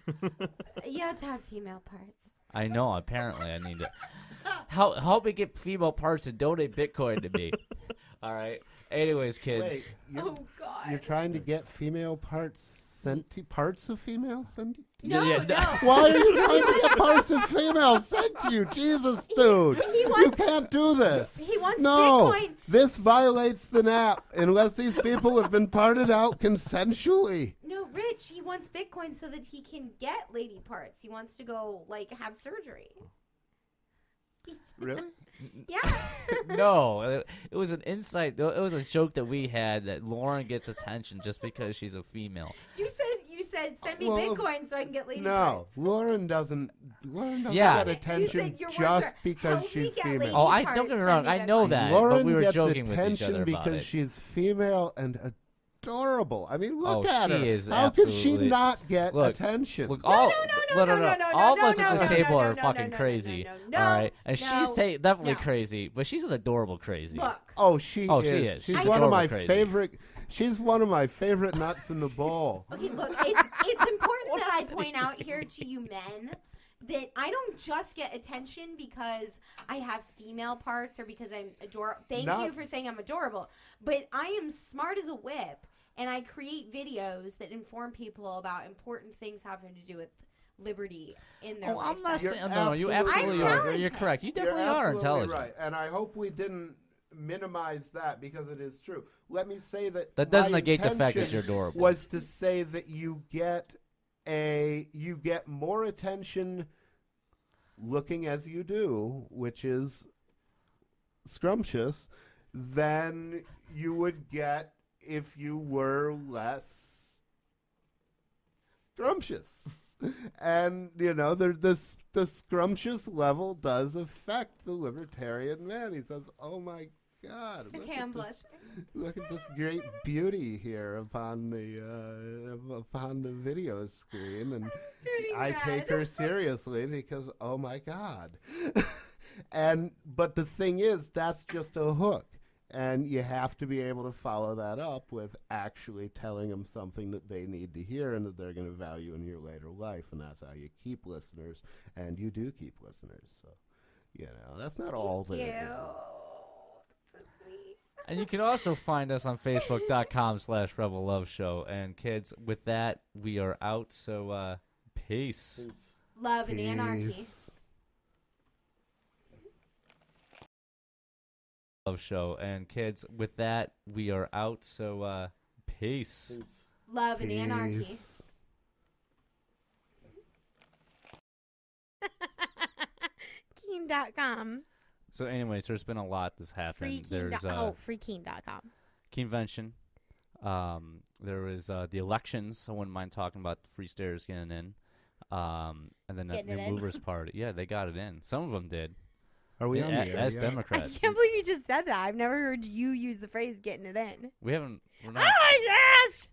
You have to have female parts. I know. Apparently, I need to help. Help me get female parts to donate Bitcoin to me. All right. Anyways, kids. Wait, oh God. You're trying to get female parts. Sent parts of females sent you? No, yeah, no. Why are you trying to get parts of females sent you? Jesus, dude. He, he wants, you can't do this. He wants no, Bitcoin. This violates the N A P unless these people have been parted out consensually. No, Rich, he wants Bitcoin so that he can get lady parts. He wants to go, like, have surgery. Really? Yeah. No, it, it was an insight. It was a joke that we had that Lauren gets attention just because she's a female. You said you said send me well, Bitcoin so I can get lady no, parts. No, Lauren doesn't. Lauren doesn't yeah. get attention just are, because she's female. Oh, I don't get me wrong. I know that. Lauren but we were gets joking attention with each other about because it. she's female and. A Adorable. I mean, look oh, at she her. Is How could she not get look, attention? Look, all, no, no, no, no, no, no, no, no. All of us at this table are fucking crazy, all right? And she's ta- definitely no. crazy, but she's an adorable crazy. Look. Oh, she oh, is. She is. She's I, one of my crazy. favorite. She's one of my favorite nuts in the bowl. Okay, look, it's, it's important that I point out here to you men that I don't just get attention because I have female parts or because I'm adorable. Thank not- you for saying I'm adorable, but I am smart as a whip. And I create videos that inform people about important things having to do with liberty in their oh, lifetime. I'm not saying no, no, you absolutely I'm are. Talented. You're correct. You definitely You're are intelligent. Right. And I hope we didn't minimize that because it is true. Let me say that That doesn't negate the fact that you're adorable. Was to say that you get a you get more attention looking as you do, which is scrumptious, than you would get if you were less scrumptious. And, you know, the, the, the scrumptious level does affect the libertarian man. He says, oh, my God. Look, okay, at, this, look at this great beauty here upon the uh, upon the video screen. And I bad. take her seriously because, oh, my God. and But the thing is, that's just a hook. And you have to be able to follow that up with actually telling them something that they need to hear and that they're going to value in your later life. And that's how you keep listeners. And you do keep listeners. So, you know, that's not all that it is. And you can also find us on Facebook dot com slash Rebel Love Show. And kids, with that, we are out. So, uh, peace. peace. Love peace. and anarchy. Show and kids with that we are out so uh peace, peace. love peace. and anarchy Keene dot com So anyways, there's been a lot that's happened. There's do- uh, oh free Keene dot com Keenevention. Um there was uh the elections. I wouldn't mind talking about the free stairs getting in, um and then the new movers party. Yeah, they got it in. Some of them did. Are we yeah, on the air? As yeah. Democrats. I can't believe you just said that. I've never heard you use the phrase getting it in. We haven't. We're not. Oh, yes!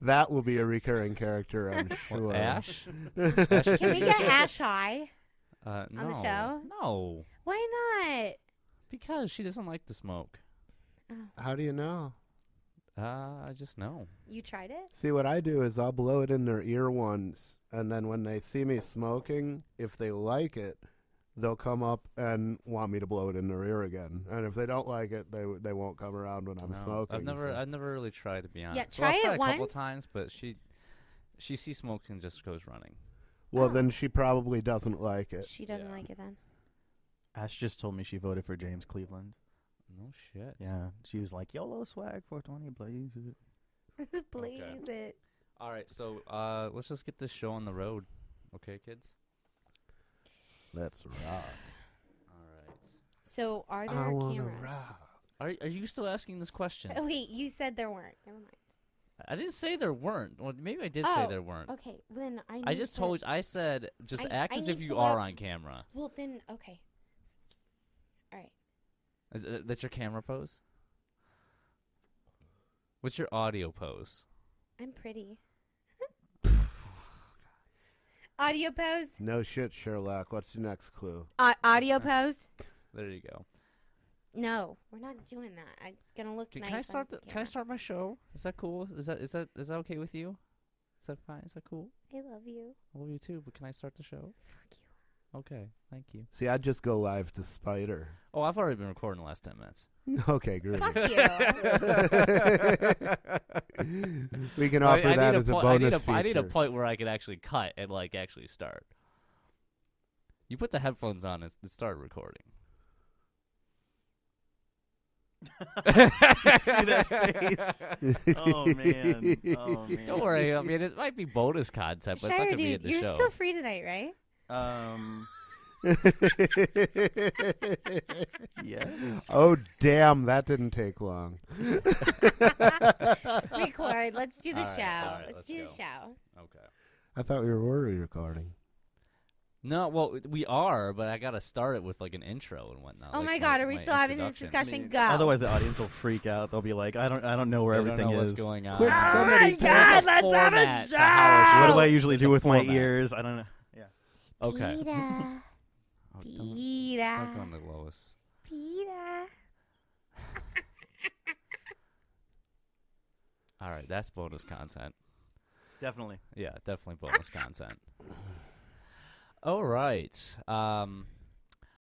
That will be a recurring character, I'm sure. Or Ash? Ash Can we get Ash High uh, no. on the show? No. Why not? Because she doesn't like the smoke. Oh. How do you know? Uh, I just know. You tried it? See, what I do is I'll blow it in their ear once, and then when they see me smoking, if they like it, they'll come up and want me to blow it in their ear again. And if they don't like it, they they won't come around when I'm no, smoking. I've never so. I've never really tried, to be honest. Yeah, try well, I've it once. a couple times, but she she sees smoke and just goes running. Well, oh. then she probably doesn't like it. She doesn't yeah. like it then. Ash just told me she voted for James Cleveland. No shit. Yeah, she was like, YOLO swag four twenty, blaze it. Blaze okay. it. All right, so uh, let's just get this show on the road. Okay, kids? Let's rock. All right. So are there I cameras? Rock. Are Are you still asking this question? Oh, wait, you said there weren't. Never mind. I didn't say there weren't. Well, maybe I did oh, say there weren't. Okay, well, then I. Need I just to told you. I said just I, act I as if you are on camera. Well, then okay. All right. Is, uh, that's your camera pose. What's your audio pose? I'm pretty. Audio pose? No shit, Sherlock. What's the next clue? Uh, audio right. pose? There you go. No, we're not doing that. I'm gonna look can, nice. Can I start? The, can I start my show? Is that cool? Is that is that is that okay with you? Is that fine? Is that cool? I love you. I love you too. But can I start the show? Fuck you. Okay, thank you. See, I'd just go live to Spider. Oh, I've already been recording the last ten minutes. Okay, great. Fuck you. We can offer I, I that as a bonus I need a, feature. I need a point where I can actually cut and like actually start. You put the headphones on and start recording. You see that face? Oh man. Oh man. Don't worry. I mean, it might be bonus content, but Shire, it's not gonna dude, be in the you're show. You're still free tonight, right? Um. Yes. Oh damn, that didn't take long. Record. Let's do the all show. Right, right, let's, let's do go. the show. Okay. I thought we were already recording. No, well, we are, but I gotta start it with like an intro and whatnot. Oh like, my god, like, are we still having this discussion? I mean, go. Otherwise, the audience will freak out. They'll be like, "I don't, I don't know where they everything don't know is what's going on." Quick, oh my god, let's have a show. What do I usually There's do with format. my ears? I don't know. Yeah. Okay. Peter. Peter. Don't go on the lowest. Peter. All right, that's bonus content. Definitely. Yeah, definitely bonus content. All right. Um,